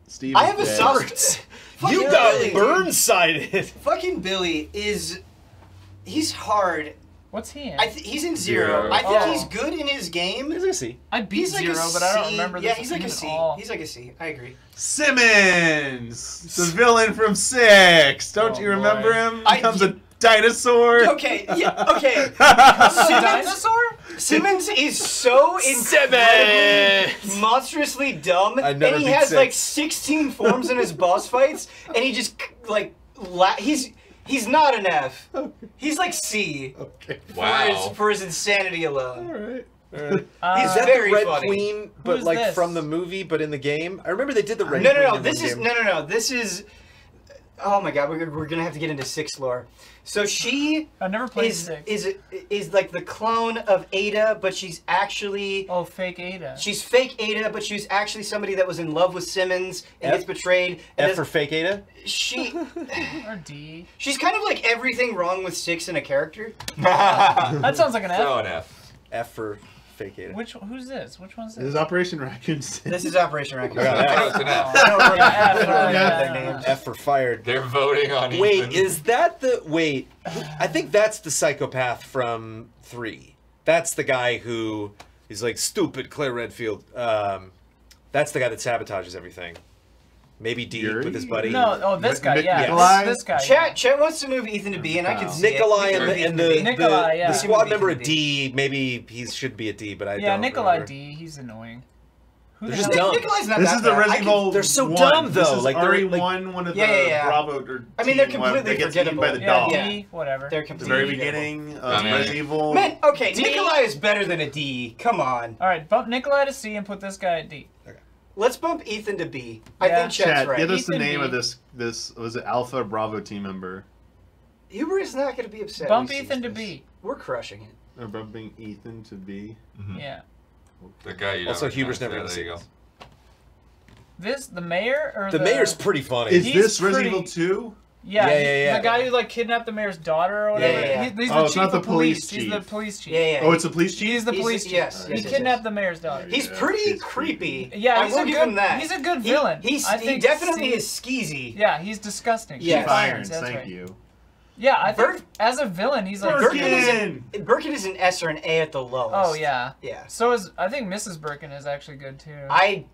Steve. I have a soft. You got Burnsided. Fucking Billy is. He's hard. What's he in? I th he's in Zero. Zero. I think oh. he's good in his game. He's like a C. I'd be he's Zero, like but I don't remember this Yeah, he's like a C. All. He's like a C. I agree. Simmons! The villain from six! Don't oh, you remember boy. him? He I, becomes a dinosaur. Okay, yeah, okay. Simmons, a dinosaur? Simmons is so incredibly, monstrously dumb. And he has six. like sixteen forms in his boss fights, and he just, like, la he's... He's not an F. He's like C. Okay. Wow. For his, for his insanity alone. All right. All right. Uh, He's that very the Red funny. Queen, but Who's like this? from the movie, but in the game. I remember they did the Red no, Queen. No, no, no. This is game. no, no, no. This is. Oh my God, we're we're gonna have to get into six lore. So she. I never played is, six. Is is like the clone of Ada, but she's actually. Oh, fake Ada. She's fake Ada, but she's actually somebody that was in love with Simmons and F? gets betrayed. And F for fake Ada. She. Or D. She's kind of like everything wrong with six in a character. That sounds like an F. Throw an F. F for fake Ada. Which who's this? Which one's this? This is Operation Raccoon City. This is Operation Raccoon City. F for fired. They're voting on. Wait, Ethan. is that the wait? I think that's the psychopath from three. That's the guy who is like stupid Claire Redfield. Um, that's the guy that sabotages everything. Maybe D with his buddy. No, oh, this guy, yeah. Nikolai. This, this guy. Chat, Chat wants to move Ethan to B, and I can see Nikolai it. And, and the, Nikolai and yeah. the squad member at D, maybe he should be a D, but I yeah, don't know. Yeah, Nikolai remember. D, he's annoying. Who they're the just dumb. Nikolai's not this that is bad. The Resident Evil They're so one. Dumb, though. This is like, R E one, like, one of the yeah, yeah, yeah. Bravo or I mean, they're completely forgettable. By the yeah, D, whatever. They're completely the very beginning of Resident Evil. Man, okay, Nikolai is better than a D. Come on. All right, bump Nikolai to C and put this guy at D. Okay. Let's bump Ethan to B. Yeah. I think Chad's Chad, right. Give us Ethan the name B. of this, this was it Alpha Bravo team member. Uber is not going to be upset. Bump Ethan to this. B. We're crushing it. We're bumping Ethan to B. Mm-hmm. Yeah. The guy you also, Huber's never going to see go. This, the mayor? Or the, the mayor's pretty funny. Is He's this Resident pretty... Evil two? Yeah, yeah, yeah, yeah. The guy who like kidnapped the mayor's daughter or whatever. Yeah, yeah, yeah. He's, he's oh, the it's chief not the of police. police chief. He's the police chief. Yeah, yeah, yeah. Oh, it's the police chief? He's the police he's, chief. Yes, yes. He yes, kidnapped yes. the mayor's daughter. He's pretty he's creepy. creepy. Yeah, he's I will a good, give him that. He's a good villain. He, he's, I think he definitely is skeezy. Yeah, he's disgusting. Yes. Chief Irons, that's thank right. you. Yeah, I think Bur as a villain, he's like... Birkin! Birkin is, an, Birkin is an S or an A at the lowest. Oh, yeah. Yeah. So is... I think Missus Birkin is actually good, too. I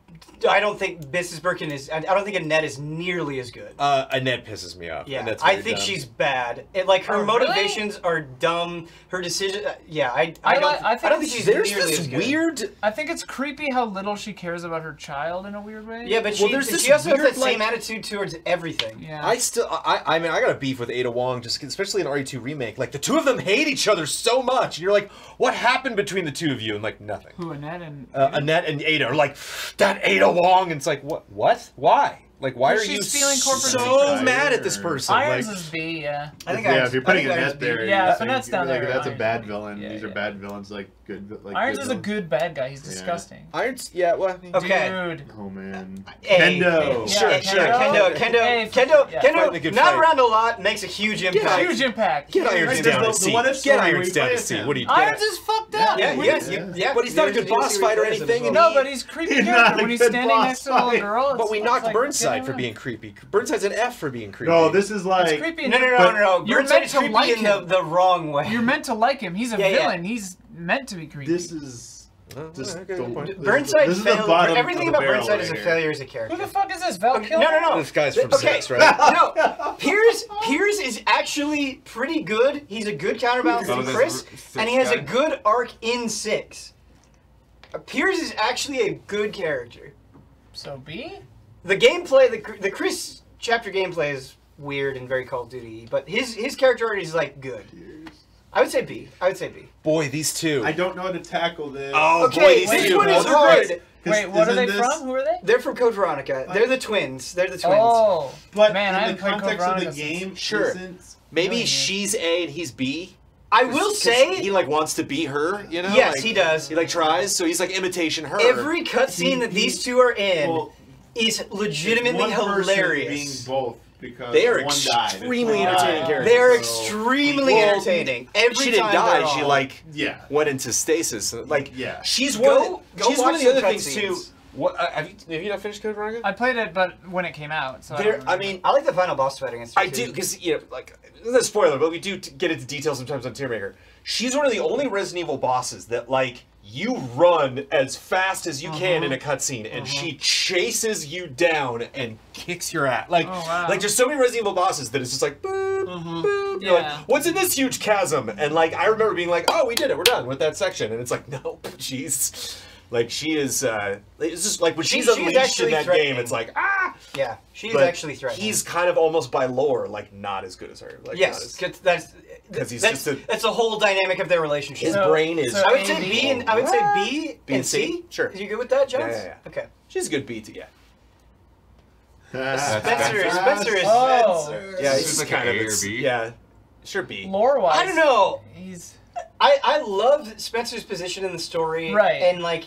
I don't think Missus Birkin is... I don't think Annette is nearly as good. Uh, Annette pisses me off. Yeah, I think dumb. she's bad. It, like, her oh, motivations really? are dumb. Her decision... Uh, yeah, I, I, I, don't, like, I, think I don't think she's nearly this as good. Weird... I think it's creepy how little she cares about her child in a weird way. Yeah, but she, well, she also weird, has that like, same attitude towards everything. Yeah. I still... I, I mean, I got a beef with Ada Wong, just especially in R E two Remake, like the two of them hate each other so much. And you're like, what happened between the two of you? And like, nothing. Who, Annette and Ada? Uh, Annette and Ada are like, that Ada Wong. And it's like, what? What? Why? Like, why well, are you so mad at this person? Irons like, is B, yeah. I think yeah, I was, if you're putting Annette there, yeah, if Annette's down like, there. That's Irons. a bad villain. Yeah, These yeah. are bad villains, like good. Like, Irons good is villains. a good bad guy. He's disgusting. Yeah. Irons, yeah, well, okay. Dude. Oh man. A, Kendo. A, sure, yeah, sure. Kendo, Kendo, Kendo, yeah. Kendo. Not fight. around a lot makes a huge impact. Yeah, huge impact. Get Irons down to C. Get Irons down to C. What do you? Irons is fucked up. Yeah, yes, yeah. But he's not a good boss fight or anything. No, but he's creepy character when he's standing next to a little girl. But we knocked Burns. For being creepy. Burnside's an F for being creepy. No, this is like... It's creepy no, no, no, no, no. You're meant to like him. The, the wrong way. You're meant to like him. He's a yeah, villain. Yeah. He's meant to be creepy. This is... Well, just okay. the, Burnside this failed. Is the bottom Everything about Burnside right is a failure as a character. Who the fuck is this? Val Kilmer? No, no, no. This guy's from okay. six, right? No. Piers, Piers is actually pretty good. He's a good counterbalance to Chris. And he has guy. a good arc in six. Piers is actually a good character. So B? The gameplay, the the Chris chapter gameplay is weird and very Call of Duty, but his his character already is like good. I would say B. I would say B. Boy, these two. I don't know how to tackle this. Oh okay, boy, these wait, two. One is hard. Wait, what are they this... from? Who are they? They're from Code Veronica. They're the twins. They're the twins. Oh, but man, in I the context of the game, sure. Maybe she's A and he's B. I will say he like wants to be her, you know. Yes, like, he does. He like tries, so he's like imitation her. Every cutscene that these two are in. Well, is legitimately one hilarious. Being both because they are one extremely died. entertaining uh, characters. They are extremely well, entertaining. Every she didn't die. All, she like yeah. went into stasis. Like yeah. she's go, one. Go she's one of the other things scenes. too. What uh, have you have you not finished Code Veronica? I played it, but when it came out, so there, I, I mean, I like the final boss fight against. Her I too. do because you know, like, this is a spoiler, but we do get into details sometimes on Tiermaker. She's one of the only Resident Evil bosses that like. You run as fast as you can uh-huh. in a cutscene, and uh-huh. she chases you down and kicks your ass. Like, oh, wow. like there's so many Resident Evil bosses that it's just like, boop, uh-huh. boop. Yeah. You're like, what's in this huge chasm? And like, I remember being like, oh, we did it, we're done with that section. And it's like, nope, she's like, she is. Uh, it's just like when she's, she's unleashed in that game, it's like, ah, yeah, she's but actually threatening. He's kind of almost by lore, like not as good as her. Like, yes, not as, that's. Because he's that's, just a, that's the whole dynamic of their relationship. His so, brain is. So I would say B and I would say B, B and C. C. Sure. Are you good with that, Jones? Yeah, yeah, yeah. Okay. She's a good B to get. Uh, Spencer, Spencer, Spencer is oh. Spencer. Yeah, he's like kind a of B. Yeah, sure B. Lore wise, I don't know. He's. I I loved Spencer's position in the story, right? And like.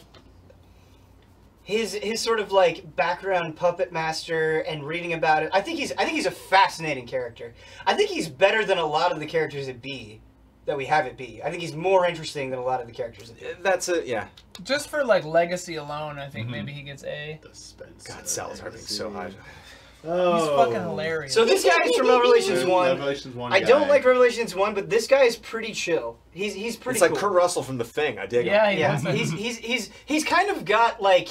His his sort of like background puppet master and reading about it. I think he's I think he's a fascinating character. I think he's better than a lot of the characters at B that we have at B. I think he's more interesting than a lot of the characters at B. That's a yeah. Just for like legacy alone, I think mm-hmm. maybe he gets A. The Spencer God, Salazar being so high. Oh. He's fucking hilarious. So this guy is from Revelations one. Revelations one I don't like Revelations one, but this guy is pretty chill. He's he's pretty. It's cool. Like Kurt Russell from The Thing. I dig yeah, him. Yeah, yeah. He's he's he's he's kind of got like.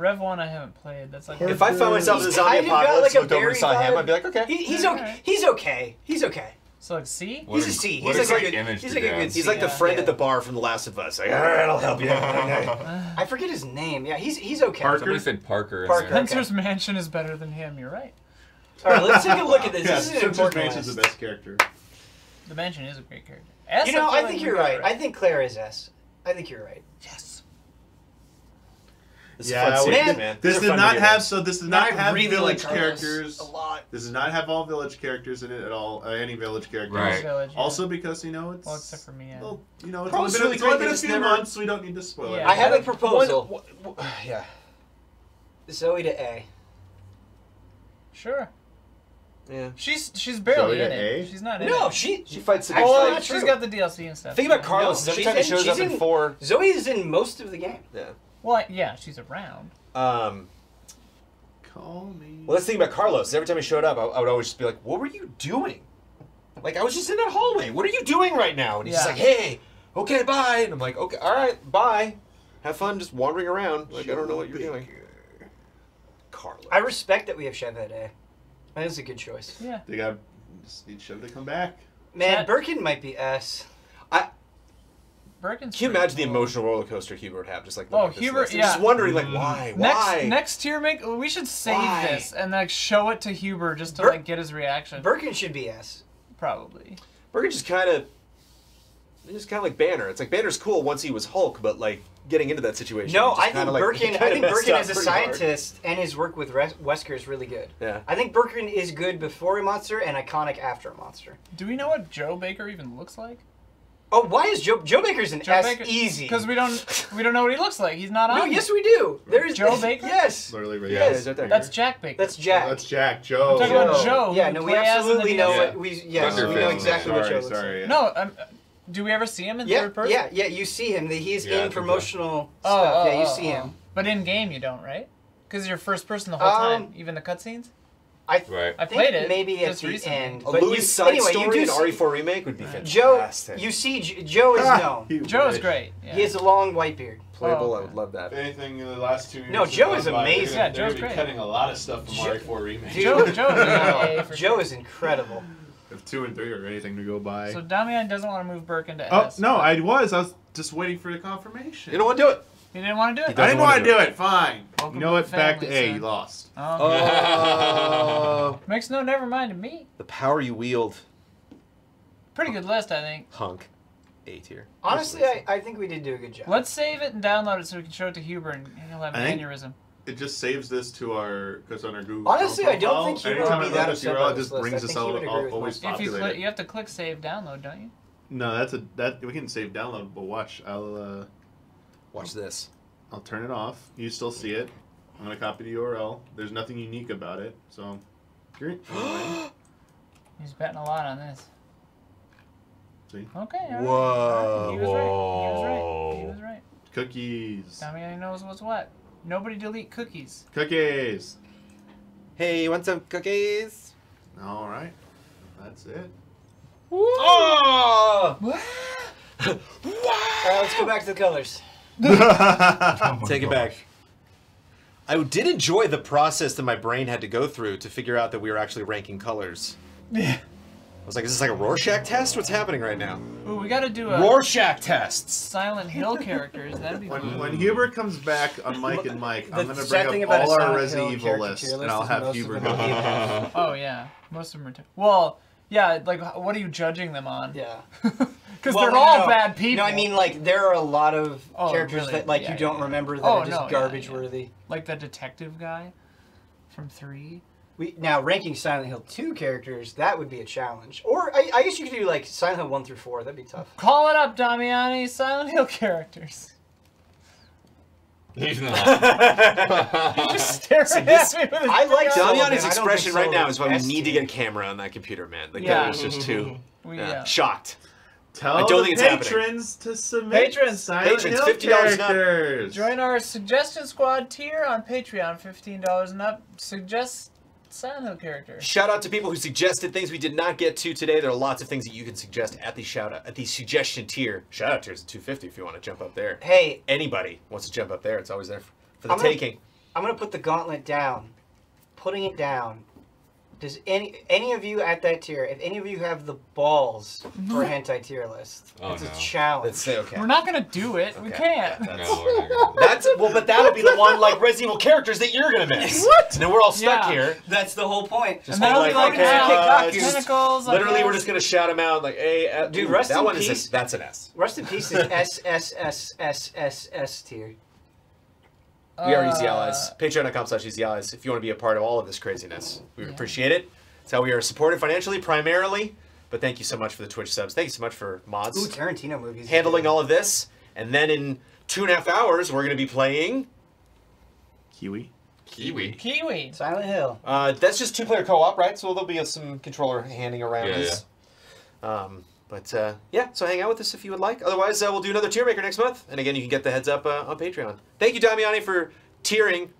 Rev one I haven't played. That's like if I found myself in a zombie apocalypse, looked over and saw him, I'd be like, okay. He, he's okay. okay. He's okay. He's okay. So like C? He's a C. He's like a good. He's like a good. He's like the friend at the bar from The Last of Us. Like, all right, I'll help you. I forget his name. Yeah, he's he's okay. Parker. Somebody said Parker. Parker. Spencer's Mansion is better than him. You're right. All right, let's take a look at this. This is important. Mansion's the best character. The Mansion is a great character. You know, I think you're right. I think Claire is S. I think you're right. Yes. This yeah, man, series, man. This, this did not have so. This did not, not have really village like characters. A lot. This does not have all village characters in it at all. Uh, any village characters. Right. Village, yeah. Also because you know it's. Well, except for me. Yeah. Well, you know it's only been, really it's been a few never... months. We don't need to spoil yeah. it. I have a proposal. One, one, one, yeah. Zoe to A. Sure. Yeah. She's she's barely Zoe in it. A? She's not in no, it. No, she she fights. Actually, oh, she's true. got the D L C and stuff. Think about Carlos. Every time he shows up in four. Zoe is in most of the game. Yeah. Well, yeah, she's around. Um, Call me. Well, let's think about Carlos. Every time he showed up, I, I would always just be like, "What were you doing? Like, I was just in that hallway. What are you doing right now?" And he's yeah. just like, "Hey, okay, bye." And I'm like, "Okay, all right, bye. Have fun just wandering around. Like, she I don't know what you're doing." Carlos. I respect that we have Chev that day. That is a good choice. Yeah. They got just need Chev to come back. Man, that... Birkin might be S. I. Birkin's Can you imagine cool. the emotional roller coaster Huber would have? Just like oh, Huber, yeah. Just wondering like why, why? Next, next Tiermaker, we should save why? this and like show it to Huber just to Bur like get his reaction. Birkin should be S, probably. Birkin just kind of, just kind of like Banner. It's like Banner's cool once he was Hulk, but like getting into that situation. No, I think like, Birkin. I think Birkin as a scientist hard. and his work with Res Wesker is really good. Yeah, I think Birkin is good before a monster and iconic after a monster. Do we know what Joe Baker even looks like? Oh, why is Joe Joe Baker's an Joe S Baker, easy? Because we don't we don't know what he looks like. He's not on. No, yes we do. There's Joe this, Baker. Yes. Literally, right yes. Yeah, that that's Jack Baker. That's Jack. Oh, that's Jack. Joe. I'm talking Joe. about Joe. Yeah. No, we absolutely know what we. Yes, we know exactly sorry, what Joe sorry, looks sorry, like. Yeah. No. Um, do we ever see him in yeah, third person? Yeah. Yeah. You see him. He's yeah, in promotional so. stuff. Oh, oh, yeah. You see him. But in game, you don't, right? Because you're first person the whole um, time, even the cutscenes. I, th right. I played think it maybe at the recently. end. A Louis' side anyway, story in R E four Remake would be right. fantastic. Joe, you see, J Joe is ah, known. Joe is great. Yeah. He has a long white beard. Playable, oh, okay. I would love that. If anything in the last two years. No, Joe is amazing. By, yeah, Joe's great. Cutting a lot of stuff from Joe, R E four Remake. Dude, Joe, Joe, is for Joe is incredible. If two and three are anything to go by. So Damian doesn't want to move Burke into oh, S. No, right? I was. I was just waiting for the confirmation. You don't want to do it. You didn't want to do it. I didn't want to do, do it. it. Fine. Welcome you know it. Back to A. Son. You lost. Um, oh. Makes no never mind to me. The power you wield. Pretty good list, I think. Hunk. A tier. Honestly, I, I think we did do a good job. Let's save it and download it so we can show it to Huber and he'll have an aneurysm. It just saves this to our because on our Google. Honestly, I don't think Huber would be that upset about this list. It just brings us all always populated. You have to click save download, don't you? No, that's a that we can save download, but watch, I'll. Uh, Watch this. I'll turn it off. You still see it. I'm going to copy the U R L. There's nothing unique about it, so... He's betting a lot on this. See? Okay. Right. Whoa. Right. He was Whoa. right. He was right. He was right. Cookies. Tommy knows what's what. Nobody delete cookies. Cookies. Hey, you want some cookies? All right. That's it. Woo. Oh! Wow. All right, let's go back to the colors. oh Take it gosh. back. I did enjoy the process that my brain had to go through to figure out that we were actually ranking colors. Yeah. I was like, is this like a Rorschach test? What's happening right now? Ooh, we gotta do a... Rorschach tests! Silent Hill characters, that'd be when, cool. When Huber comes back on Mike and Mike, I'm gonna bring up all our Resident Evil list, list, and I'll have Huber go. Oh yeah, most of them are... Well, yeah, like, what are you judging them on? Yeah. Because well, they're all no, bad people. No, I mean, like, there are a lot of oh, characters really? that, like, yeah, you don't yeah. remember that oh, are just no, garbage-worthy. Yeah, yeah. Like the detective guy from three. We, now, ranking Silent Hill two characters, that would be a challenge. Or, I, I guess you could do, like, Silent Hill one through four. That'd be tough. Call it up, Damiani. Silent Hill characters. He's not. He just stares at me with his I like Damiani's expression right now is why we need to get a camera on that computer, man. Like, yeah. that was just too we, yeah. Yeah. shocked. Tell I don't the think patrons to submit patrons, Silent patrons, Hill fifty dollars characters. Join our suggestion squad tier on Patreon, fifteen dollars and up. Suggest Silent Hill characters. Shout out to people who suggested things we did not get to today. There are lots of things that you can suggest at the shout out at the suggestion tier. Shout out tiers at two fifty if you want to jump up there. Hey, anybody wants to jump up there? It's always there for the I'm taking. Gonna, I'm going to put the gauntlet down. Putting it down. Does any any of you at that tier, if any of you have the balls for a hentai tier list, oh, it's no. a challenge. That's, okay. We're not gonna do it. Okay. We can't. That's, no, we're not gonna. That's well, but that'll be the one like Resident Evil characters that you're gonna miss. What? And then we're all stuck yeah. here. That's the whole point. Just and like, like okay, uh, just, literally, we're just gonna shout them out like, hey, uh, dude, dude, rest that in one peace. Is a, that's an S. Rest in peace is S S S S S S tier. We are Easy Allies. Patreon.com slash Easy Allies. If you want to be a part of all of this craziness, we yeah. appreciate it. It's how we are supported financially, primarily. But thank you so much for the Twitch subs. Thank you so much for mods. Ooh, Tarantino movies. Handling all of this. And then in two and a half hours, we're going to be playing... Kiwi. Kiwi. Kiwi. Silent Hill. Uh, that's just two-player co-op, right? So there'll be some controller handing around. Yeah, yeah. Um, but, uh, yeah, so hang out with us if you would like. Otherwise, uh, we'll do another Tiermaker next month. And again, you can get the heads up uh, on Patreon. Thank you, Damiani, for tiering